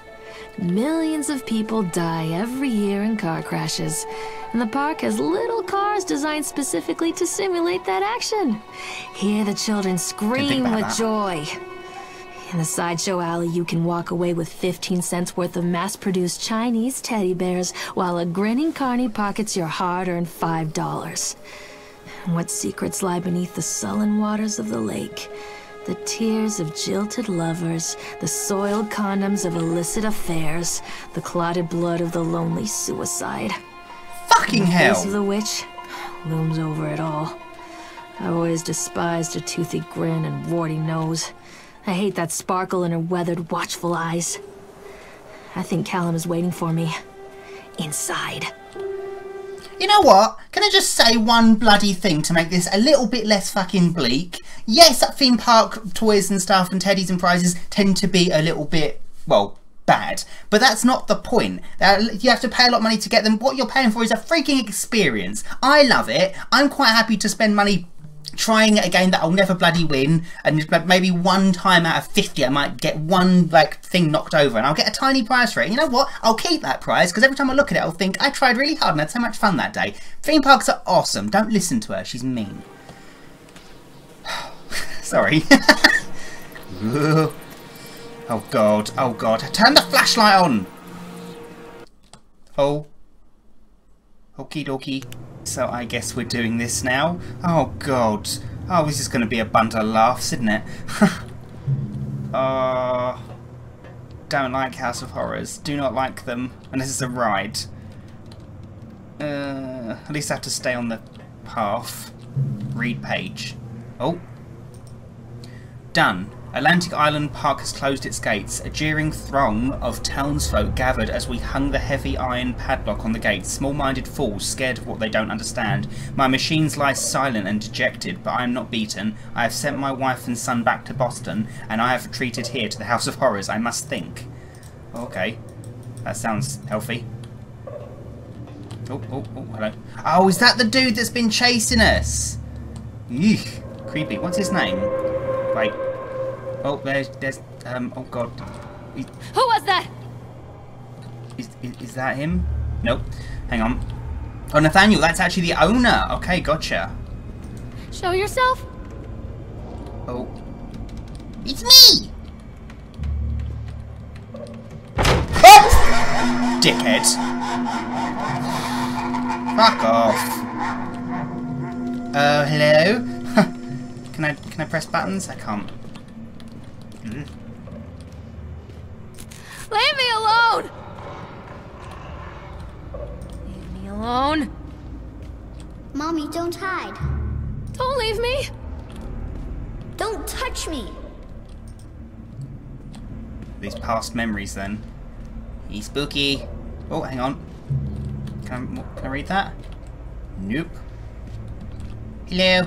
Millions of people die every year in car crashes, and the park has little cars designed specifically to simulate that action. Hear the children scream with joy. In the sideshow alley, you can walk away with 15 cents worth of mass-produced Chinese teddy bears, while a grinning carny pockets your hard-earned $5. What secrets lie beneath the sullen waters of the lake? The tears of jilted lovers, the soiled condoms of illicit affairs, the clotted blood of the lonely suicide. Fucking hell! The face of the witch looms over it all. I always despised her toothy grin and warty nose. I hate that sparkle in her weathered, watchful eyes. I think Callum is waiting for me. Inside. You know what? Can I just say one bloody thing to make this a little bit less fucking bleak? Yes, at theme park, toys and stuff and teddies and prizes tend to be a little bit, well, bad. But that's not the point. You have to pay a lot of money to get them. What you're paying for is a freaking experience. I love it. I'm quite happy to spend money trying a game that I'll never bloody win, and maybe one time out of 50 I might get one like thing knocked over and I'll get a tiny prize for it. You know what, I'll keep that prize, because every time I look at it I'll think I tried really hard and I had so much fun that day. Theme parks are awesome. Don't listen to her, she's mean. Sorry. Oh god, oh god, turn the flashlight on. Oh, okie dokie. So I guess we're doing this now. Oh god. Oh, this is going to be a bundle of laughs, isn't it? Don't like House of Horrors. Do not like them. And this is a ride. At least I have to stay on the path. Read page. Oh. Done. Atlantic Island Park has closed its gates. A jeering throng of townsfolk gathered as we hung the heavy iron padlock on the gates. Small-minded fools, scared of what they don't understand. My machines lie silent and dejected, but I am not beaten. I have sent my wife and son back to Boston, and I have retreated here to the House of Horrors. I must think. Okay. That sounds healthy. Oh, oh, oh, hello. Oh, is that the dude that's been chasing us? Eek. Creepy. What's his name? Wait. Oh, there's, oh god. Who was that? Is that him? Nope. Hang on. Oh, Nathaniel, that's actually the owner. Okay, gotcha. Show yourself. Oh. It's me! Oh! Dickhead. Fuck off. Hello? Can I press buttons? I can't. Mm. Leave me alone! Leave me alone. Mommy, don't hide. Don't leave me. Don't touch me. These past memories then. He's spooky. Oh, hang on. Can I read that? Nope. Hello.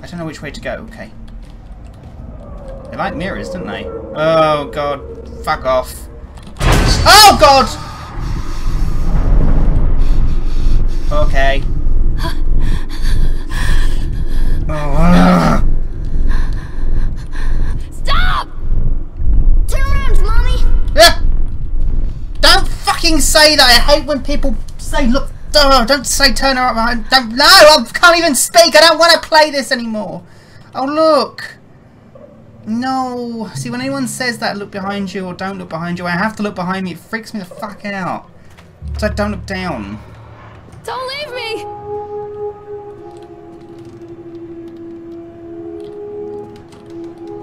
I don't know which way to go. Okay. They like mirrors, don't they? Oh god. Fuck off. Oh god! Okay. Oh, stop! Turn around, mommy! Ah! Don't fucking say that! I hate when people say, look. Oh, don't say turn her up. Don't, no, I can't even speak. I don't want to play this anymore. Oh, look. No. See, when anyone says that, look behind you or don't look behind you, I have to look behind me. It freaks me the fuck out. So don't look down. Don't leave me.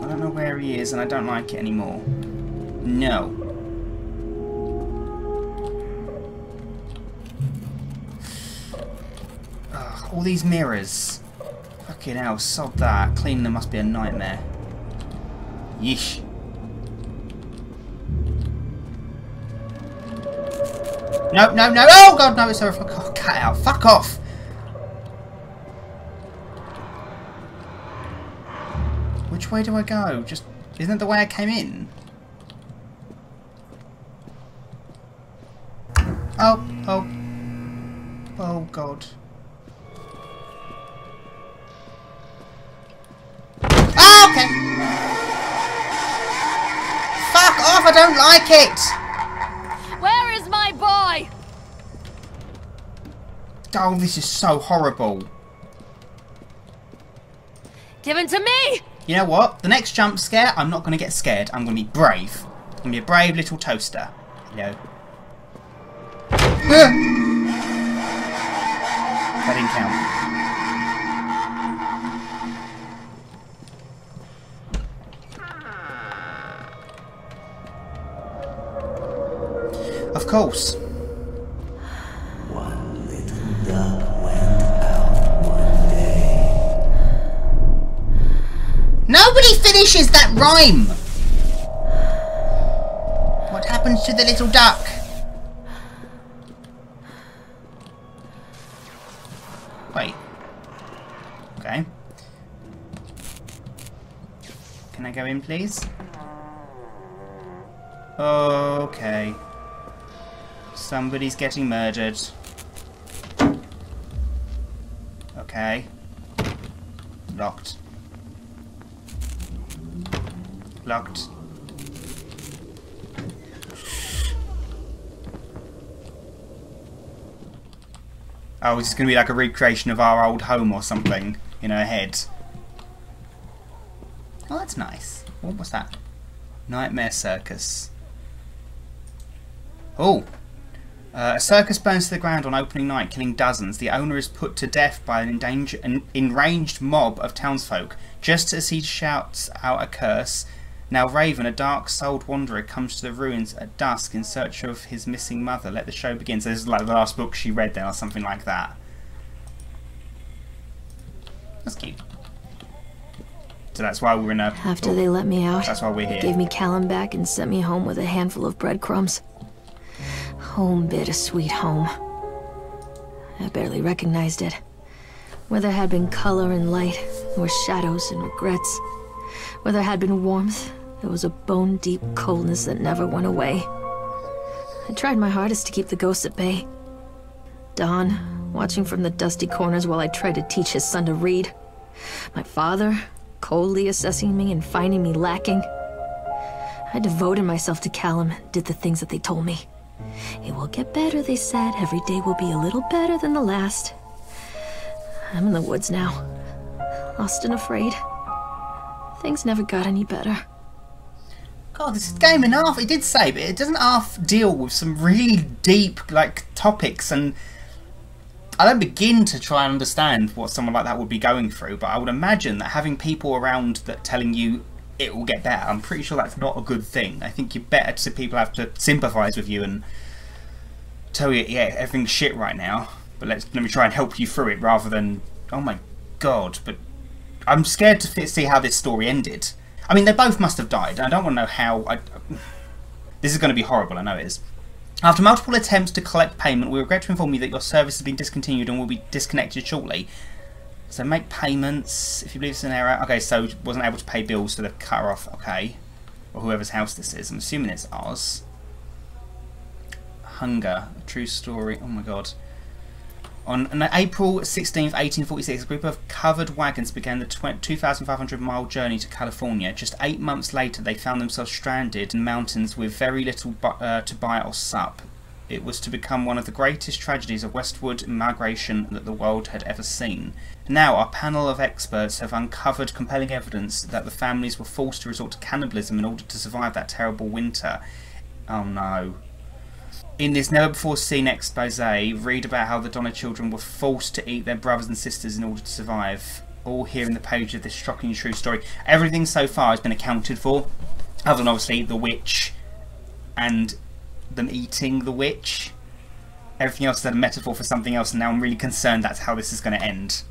I don't know where he is, and I don't like it anymore. No. Ugh, all these mirrors. Fucking hell, sod that. Cleaning them must be a nightmare. Yeesh. No, no, no! Oh god, no! It's horrific. Oh, cut out! Fuck off! Which way do I go? Just isn't it the way I came in? Oh, oh, oh god! Oh, okay. Fuck off! I don't like it. Oh, this is so horrible. Give it to me! You know what? The next jump scare, I'm not going to get scared. I'm going to be brave. I'm going to be a brave little toaster. You know. That didn't count. Of course. Nobody finishes that rhyme! What happens to the little duck? Wait. Okay. Can I go in, please? Okay. Somebody's getting murdered. Okay. Locked. Locked. Oh, it's going to be like a recreation of our old home or something in her head. Oh, that's nice. What was that? Nightmare circus. Oh! A circus burns to the ground on opening night, killing dozens. The owner is put to death by an enraged mob of townsfolk. Just as he shouts out a curse, now Raven, a dark-souled wanderer, comes to the ruins at dusk in search of his missing mother. Let the show begin. So this is like the last book she read then, or something like that. That's cute. So that's why we're in a... After they let me out, that's why we're here. Gave me Callum back and sent me home with a handful of breadcrumbs. Home, bittersweet home. I barely recognized it. Where there had been color and light, there were shadows and regrets. Where there had been warmth, there was a bone-deep coldness that never went away. I tried my hardest to keep the ghosts at bay. Don, watching from the dusty corners while I tried to teach his son to read. My father, coldly assessing me and finding me lacking. I devoted myself to Callum and did the things that they told me. It will get better, they said. Every day will be a little better than the last. I'm in the woods now, lost and afraid. Things never got any better. God, this is game and a half. It did say, but it doesn't half deal with some really deep, like, topics, and I don't begin to try and understand what someone like that would be going through, but I would imagine that having people around that telling you it will get better, I'm pretty sure that's not a good thing. I think you're better to people have to sympathise with you and tell you, yeah, everything's shit right now, but let me try and help you through it rather than, oh my god, but I'm scared to see how this story ended. I mean, they both must have died. I don't want to know how. This is going to be horrible, I know it is. After multiple attempts to collect payment, we regret to inform you that your service has been discontinued and will be disconnected shortly. So make payments, if you believe it's an error. Okay, so wasn't able to pay bills, so they've cut her off, okay. Or whoever's house this is. I'm assuming it's ours. Hunger, a true story, oh my god. On April 16th, 1846, a group of covered wagons began the 2,500-mile journey to California. Just 8 months later, they found themselves stranded in mountains with very little to buy or sup. It was to become one of the greatest tragedies of westward migration that the world had ever seen. Now, our panel of experts have uncovered compelling evidence that the families were forced to resort to cannibalism in order to survive that terrible winter. Oh no. In this never-before-seen expose, read about how the Donner children were forced to eat their brothers and sisters in order to survive. all here in the page of this shockingly true story. Everything so far has been accounted for, other than obviously the witch and them eating the witch. Everything else is a metaphor for something else, and now I'm really concerned that's how this is going to end.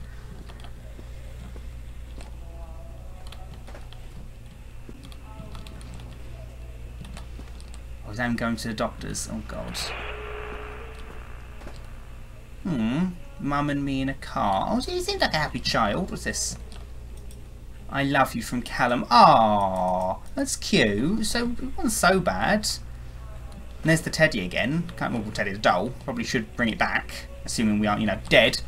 I was going to the doctor's. Oh, God. Mum and me in a car. Oh, you seem like a happy child. What's this? I love you from Callum. Aww, that's cute. So, it wasn't so bad. And there's the teddy again. Can't remember what teddy's doll. Probably should bring it back. Assuming we aren't, you know, dead.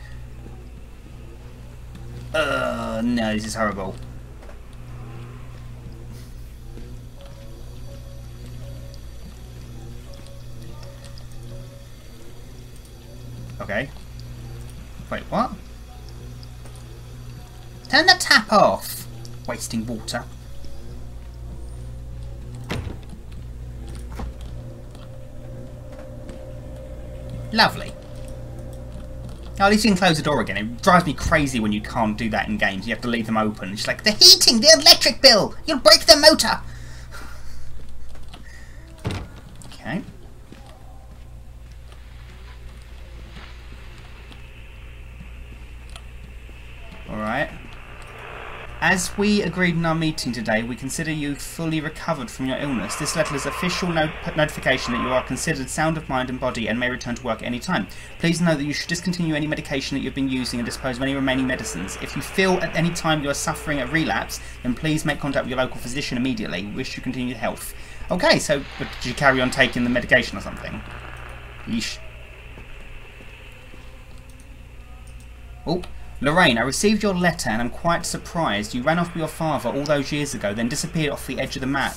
No, this is horrible. Okay. Wait, what? Turn the tap off! Wasting water. Lovely. Oh, at least you can close the door again. It drives me crazy when you can't do that in games. You have to leave them open. It's like, the heating, the electric bill! You'll break the motor! Okay. Alright. As we agreed in our meeting today, we consider you fully recovered from your illness. This letter is official notification that you are considered sound of mind and body and may return to work at any time. Please know that you should discontinue any medication that you've been using and dispose of any remaining medicines. If you feel at any time you are suffering a relapse, then please make contact with your local physician immediately. We wish you continued health. Okay, so did you carry on taking the medication or something? Yeesh. Oh. Lorraine, I received your letter and I'm quite surprised. You ran off with your father all those years ago, then disappeared off the edge of the map.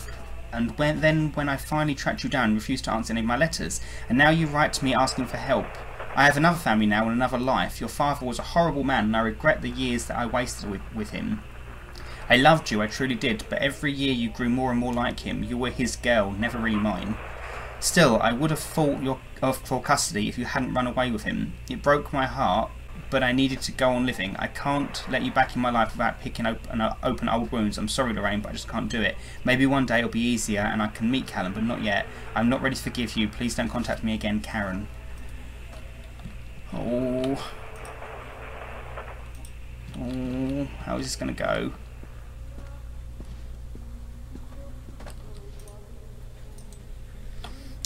And when I finally tracked you down, you refused to answer any of my letters. And now you write to me asking for help. I have another family now and another life. Your father was a horrible man and I regret the years that I wasted with him. I loved you, I truly did, but every year you grew more and more like him. You were his girl, never really mine. Still, I would have fought for custody if you hadn't run away with him. It broke my heart. But I needed to go on living. I can't let you back in my life without picking open old wounds. I'm sorry, Lorraine, but I just can't do it. Maybe one day it'll be easier and I can meet Callum, but not yet. I'm not ready to forgive you. Please don't contact me again, Karen. Oh. Oh. How is this going to go?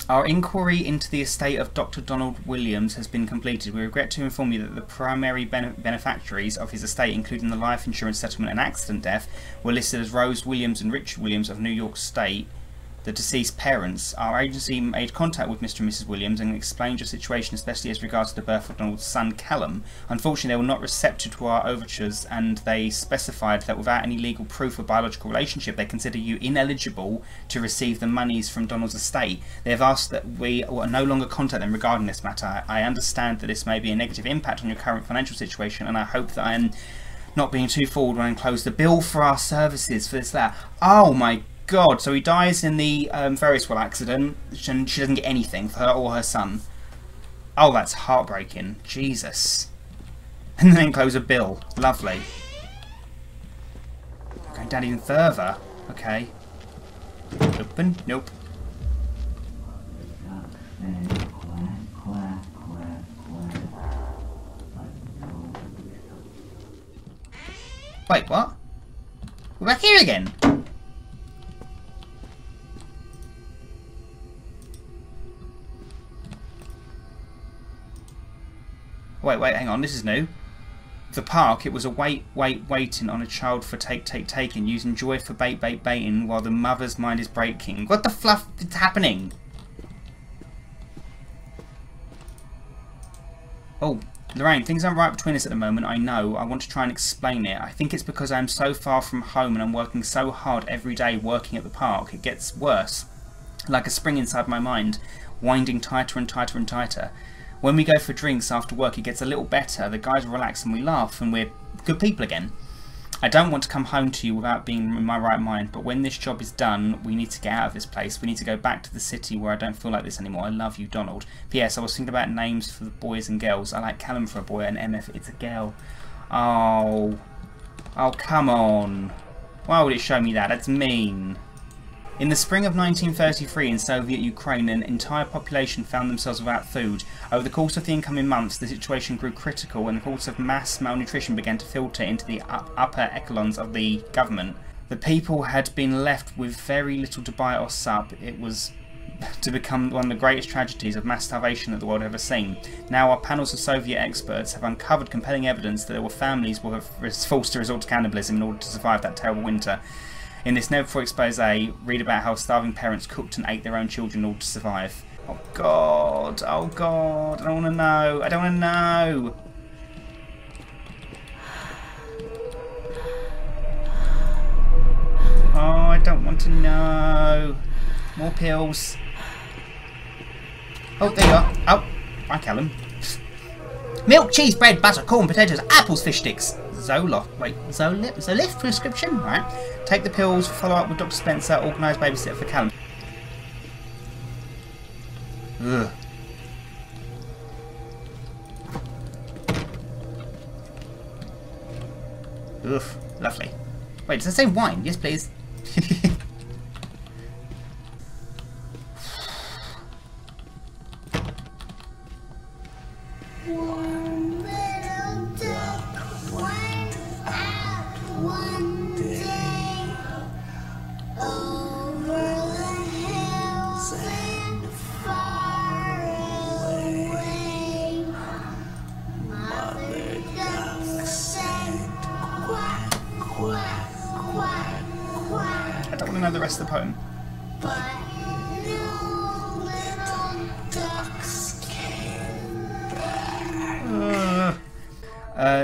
Our inquiry into the estate of Dr. Donald Williams has been completed. We regret to inform you that the primary benefactories of his estate, including the life insurance settlement and accident death, were listed as Rose Williams and Richard Williams of New York State, the deceased parents. Our agency made contact with Mr. and Mrs. Williams and explained your situation, especially as regards to the birth of Donald's son, Callum. Unfortunately, they were not receptive to our overtures, and they specified that without any legal proof of biological relationship, they consider you ineligible to receive the monies from Donald's estate. They have asked that we no longer contact them regarding this matter. I understand that this may be a negative impact on your current financial situation, and I hope that I am not being too forward when I enclose the bill for our services for this letter. Oh my God, so he dies in the Ferris wheel accident and she doesn't get anything for her or her son. Oh, that's heartbreaking. Jesus. And then enclose a bill. Lovely. Going down even further. Okay. Open. Nope. Wait, what? We're back here again. Wait, wait, hang on, this is new. The park, it was a waiting on a child for taking, using joy for baiting while the mother's mind is breaking. What the fluff is happening? Oh, Lorraine, things aren't right between us at the moment, I know. I want to try and explain it. I think it's because I'm so far from home and I'm working so hard every day working at the park. It gets worse, like a spring inside my mind, winding tighter and tighter and tighter. When we go for drinks after work, it gets a little better. The guys relax and we laugh and we're good people again. I don't want to come home to you without being in my right mind, but when this job is done, we need to get out of this place. We need to go back to the city where I don't feel like this anymore. I love you, Donald. P.S. I was thinking about names for the boys and girls. I like Callum for a boy and MF, it's a girl. Oh, Oh, come on. Why would it show me that? That's mean. In the spring of 1933 in Soviet Ukraine, an entire population found themselves without food. Over the course of the incoming months, the situation grew critical and the reports of mass malnutrition began to filter into the upper echelons of the government. The people had been left with very little to buy or sup. It was to become one of the greatest tragedies of mass starvation that the world had ever seen. Now our panels of Soviet experts have uncovered compelling evidence that there were families who were forced to resort to cannibalism in order to survive that terrible winter. In this never-before expose, read about how starving parents cooked and ate their own children in order to survive. Oh god, oh god, I don't want to know, I don't want to know! Oh, I don't want to know! More pills! Oh, there you are! Oh! Hi, Callum. Milk, cheese, bread, butter, corn, potatoes, apples, fish sticks! Zoloft, wait, Zoloft prescription? Right. Take the pills, follow up with Dr. Spencer, organise babysitter for Callum. Ugh. Ugh, lovely. Wait, does it say wine? Yes, please.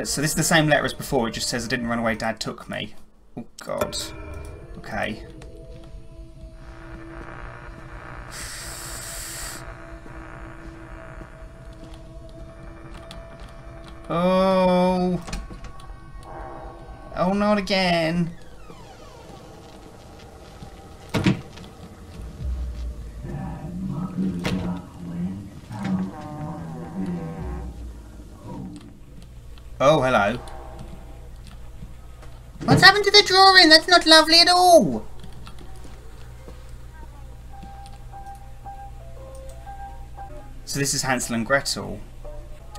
So this is the same letter as before, it just says I didn't run away, Dad took me. Oh god. Okay. Oh. Oh, not again. Oh, hello. What's happened to the drawing? That's not lovely at all! So this is Hansel and Gretel.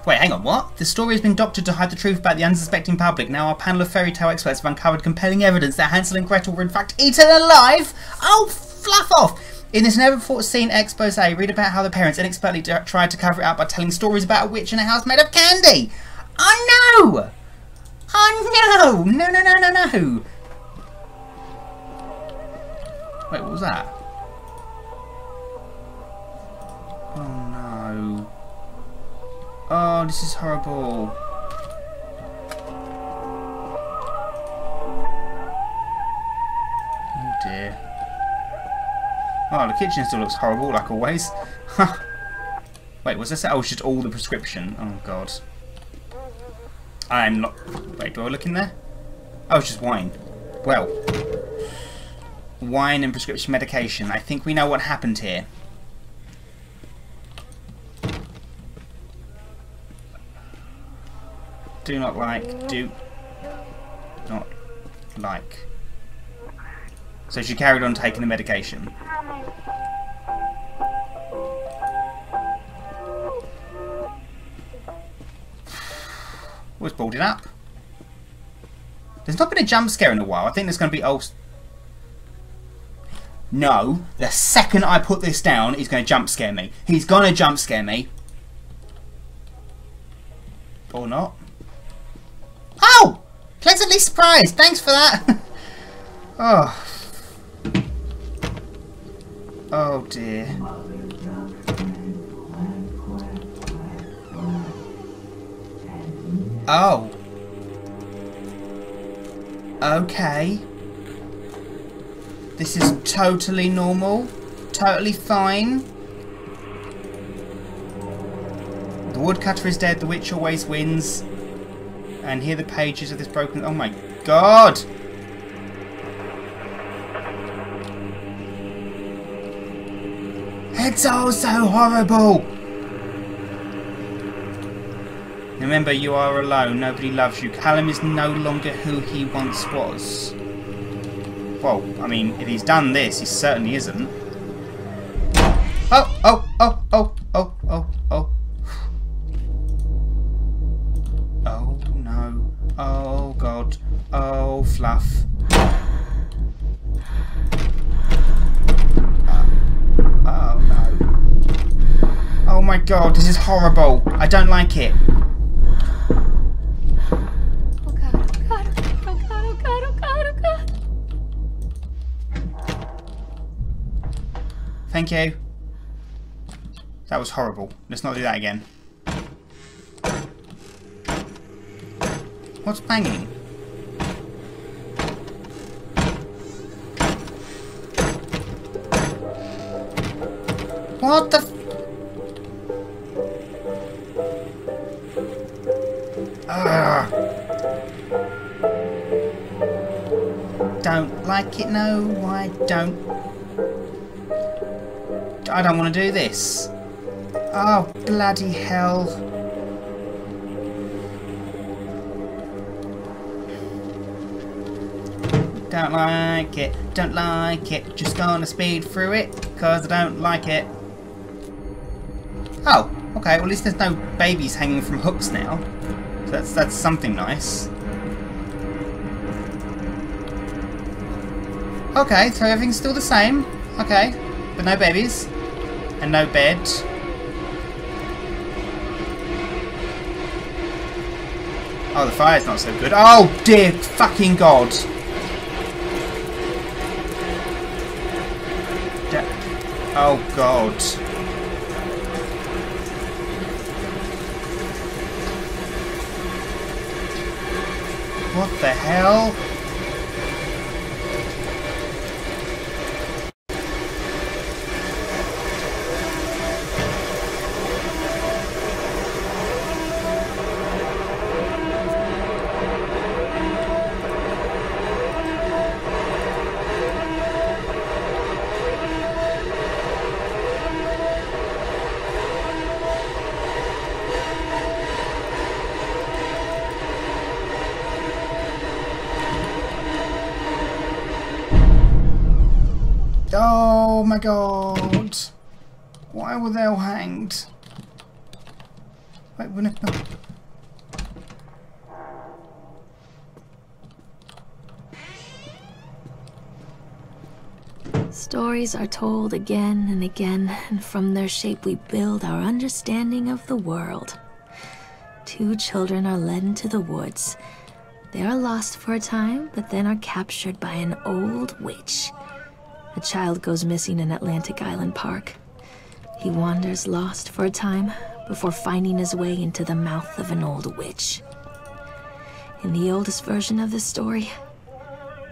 Wait, hang on, what? The story has been doctored to hide the truth about the unsuspecting public. Now our panel of fairy tale experts have uncovered compelling evidence that Hansel and Gretel were in fact eaten alive! Oh, fluff off! In this never-before-seen expose, read about how the parents inexpertly tried to cover it up by telling stories about a witch in a house made of candy! Oh no! Oh no! No, no, no, no, no! Wait, what was that? Oh no. Oh, this is horrible. Oh dear. Oh, the kitchen still looks horrible, like always. Wait, was this it? Oh, it's just all the prescription. Oh god. I'm not... Wait, do I look in there? Oh, it's just wine. Well. Wine and prescription medication. I think we know what happened here. Do not like. Do not like. So she carried on taking the medication. Was boarded up. There's not been a jump scare in a while. I think there's going to be... Oh, no, the second I put this down, he's going to jump scare me. He's going to jump scare me. Or not. Oh! Pleasantly surprised. Thanks for that. Oh. Oh, dear. Oh. Okay. This is totally normal. Totally fine. The woodcutter is dead. The witch always wins. And here are the pages of this broken... Oh my god! It's all so horrible! Remember, you are alone. Nobody loves you. Callum is no longer who he once was. Well, I mean, if he's done this, he certainly isn't. Oh, oh, oh, oh, oh, oh, oh. Oh, no. Oh, God. Oh, Fluff. Oh, no. Oh, my God. This is horrible. I don't like it. Thank you. That was horrible. Let's not do that again. What's banging? What the f... Ugh. Don't like it, no, I don't. I don't want to do this. Oh, bloody hell. Don't like it. Don't like it. Just gonna speed through it because I don't like it. Oh, okay. Well, at least there's no babies hanging from hooks now. So that's something nice. Okay, so everything's still the same. Okay, but no babies. And no bed. Oh, the fire's not so good. Oh, dear fucking God. Oh, God. What the hell? Oh my God! Why were they all hanged? Wait, we're not... Stories are told again and again, and from their shape we build our understanding of the world. Two children are led into the woods. They are lost for a time, but then are captured by an old witch. A child goes missing in Atlantic Island Park. He wanders lost for a time before finding his way into the mouth of an old witch. In the oldest version of this story,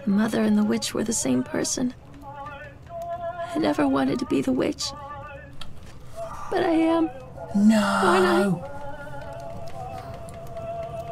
the mother and the witch were the same person. I never wanted to be the witch, but I am. No!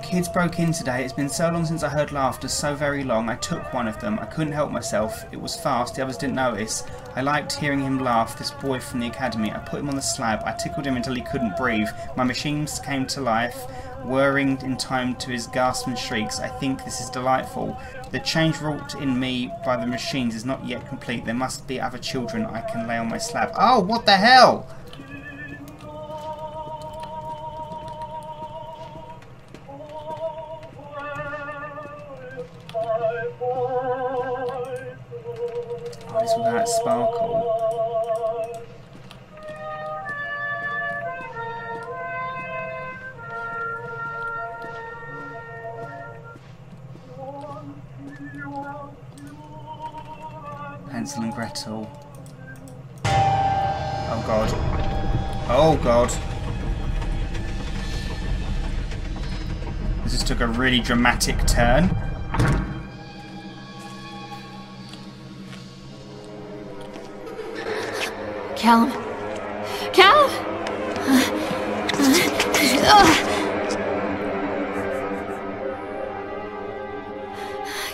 Kids broke in today. It's been so long since I heard laughter, so very long. I took one of them. I couldn't help myself. It was fast. The others didn't notice. I liked hearing him laugh, this boy from the academy. I put him on the slab. I tickled him until he couldn't breathe. My machines came to life, whirring in time to his gasps and shrieks. I think this is delightful. The change wrought in me by the machines is not yet complete. There must be other children I can lay on my slab. Oh, what the hell? That sparkle. Hansel and Gretel. Oh God. Oh God. This just took a really dramatic turn. Callum? Callum?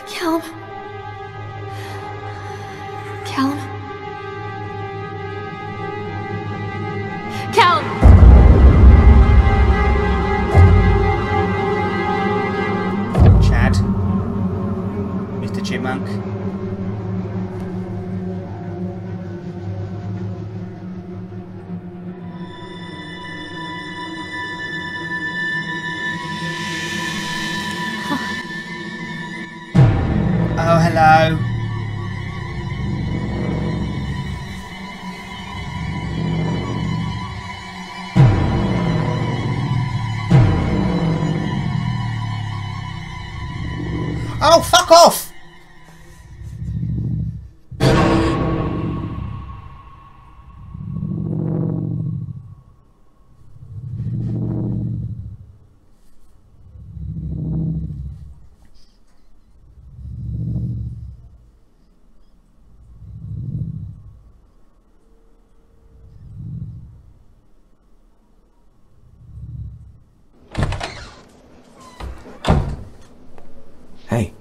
Callum? Callum? Callum! you, monk. Oh, hello. Oh, fuck off!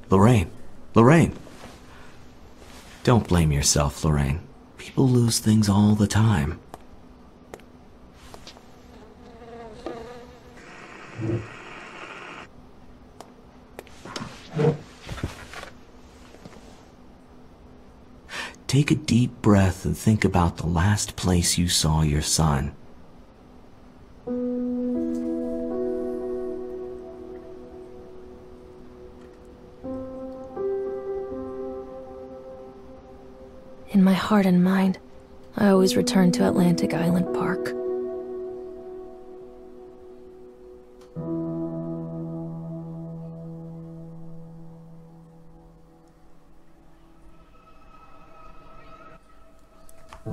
Lorraine. Lorraine! Don't blame yourself, Lorraine. People lose things all the time. Take a deep breath and think about the last place you saw your son. In my heart and mind, I always return to Atlantic Island Park.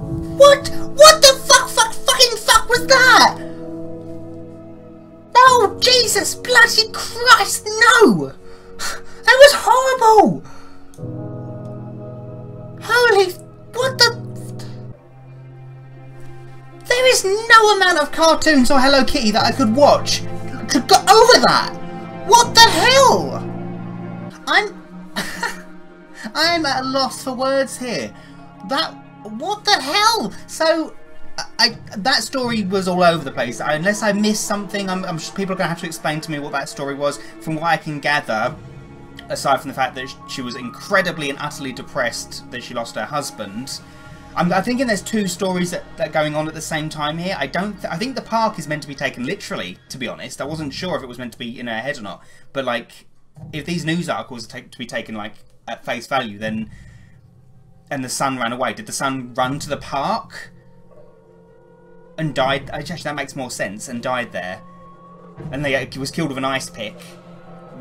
What? What the fucking fuck was that? Oh, Jesus, bloody Christ, no! That was horrible! Holy fuck! What the... There is no amount of cartoons or Hello Kitty that I could watch to get over that! What the hell? I'm at a loss for words here. That... What the hell? So... that story was all over the place. Unless I missed something, I'm sure people are going to have to explain to me what that story was. From what I can gather... aside from the fact that she was incredibly and utterly depressed that she lost her husband, I'm thinking there's two stories that are going on at the same time here. I think the park is meant to be taken literally, to be honest. I wasn't sure if it was meant to be in her head or not. But like, if these news articles are to be taken like at face value, then and the son ran away. Did the son run to the park and died? Actually, that makes more sense. And died there, and he was killed with an ice pick.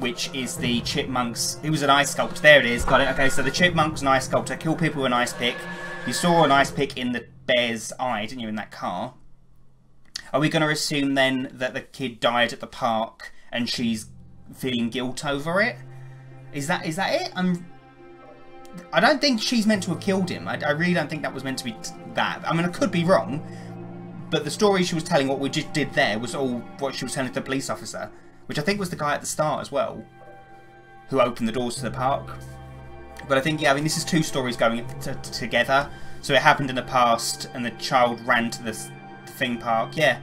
Which is the chipmunks. He was an ice sculptor. There it is. Got it. Okay, so the chipmunks and ice sculptor kill people with an ice pick. You saw an ice pick in the bear's eye, didn't you, in that car? Are we going to assume then that the kid died at the park and she's feeling guilt over it? Is that it? I don't think she's meant to have killed him. I really don't think that was meant to be that. I mean, I could be wrong, but the story she was telling, what we just did there, was all what she was telling to the police officer. Which I think was the guy at the start as well, who opened the doors to the park. But I think, yeah, I mean, this is two stories going together. So it happened in the past, and the child ran to the thing park. Yeah.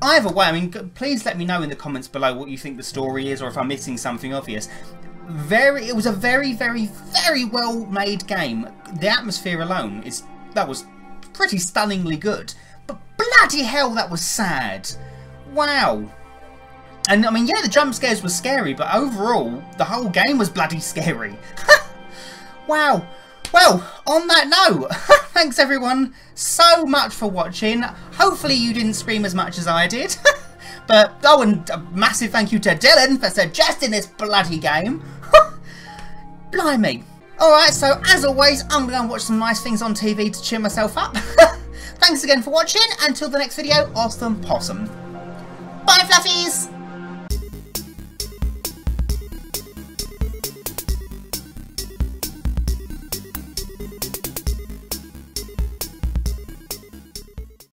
Either way, I mean, please let me know in the comments below what you think the story is, or if I'm missing something obvious. It was a very, very, very well-made game. The atmosphere alone was pretty stunningly good. But bloody hell, that was sad. Wow. And, I mean, yeah, the jump scares were scary, but overall, the whole game was bloody scary. Wow. Well, on that note, thanks everyone so much for watching. Hopefully you didn't scream as much as I did. But, oh, and a massive thank you to Dylan for suggesting this bloody game. Blimey. Alright, so as always, I'm going to go and watch some nice things on TV to cheer myself up. Thanks again for watching. Until the next video, awesome possum. Bye, fluffies.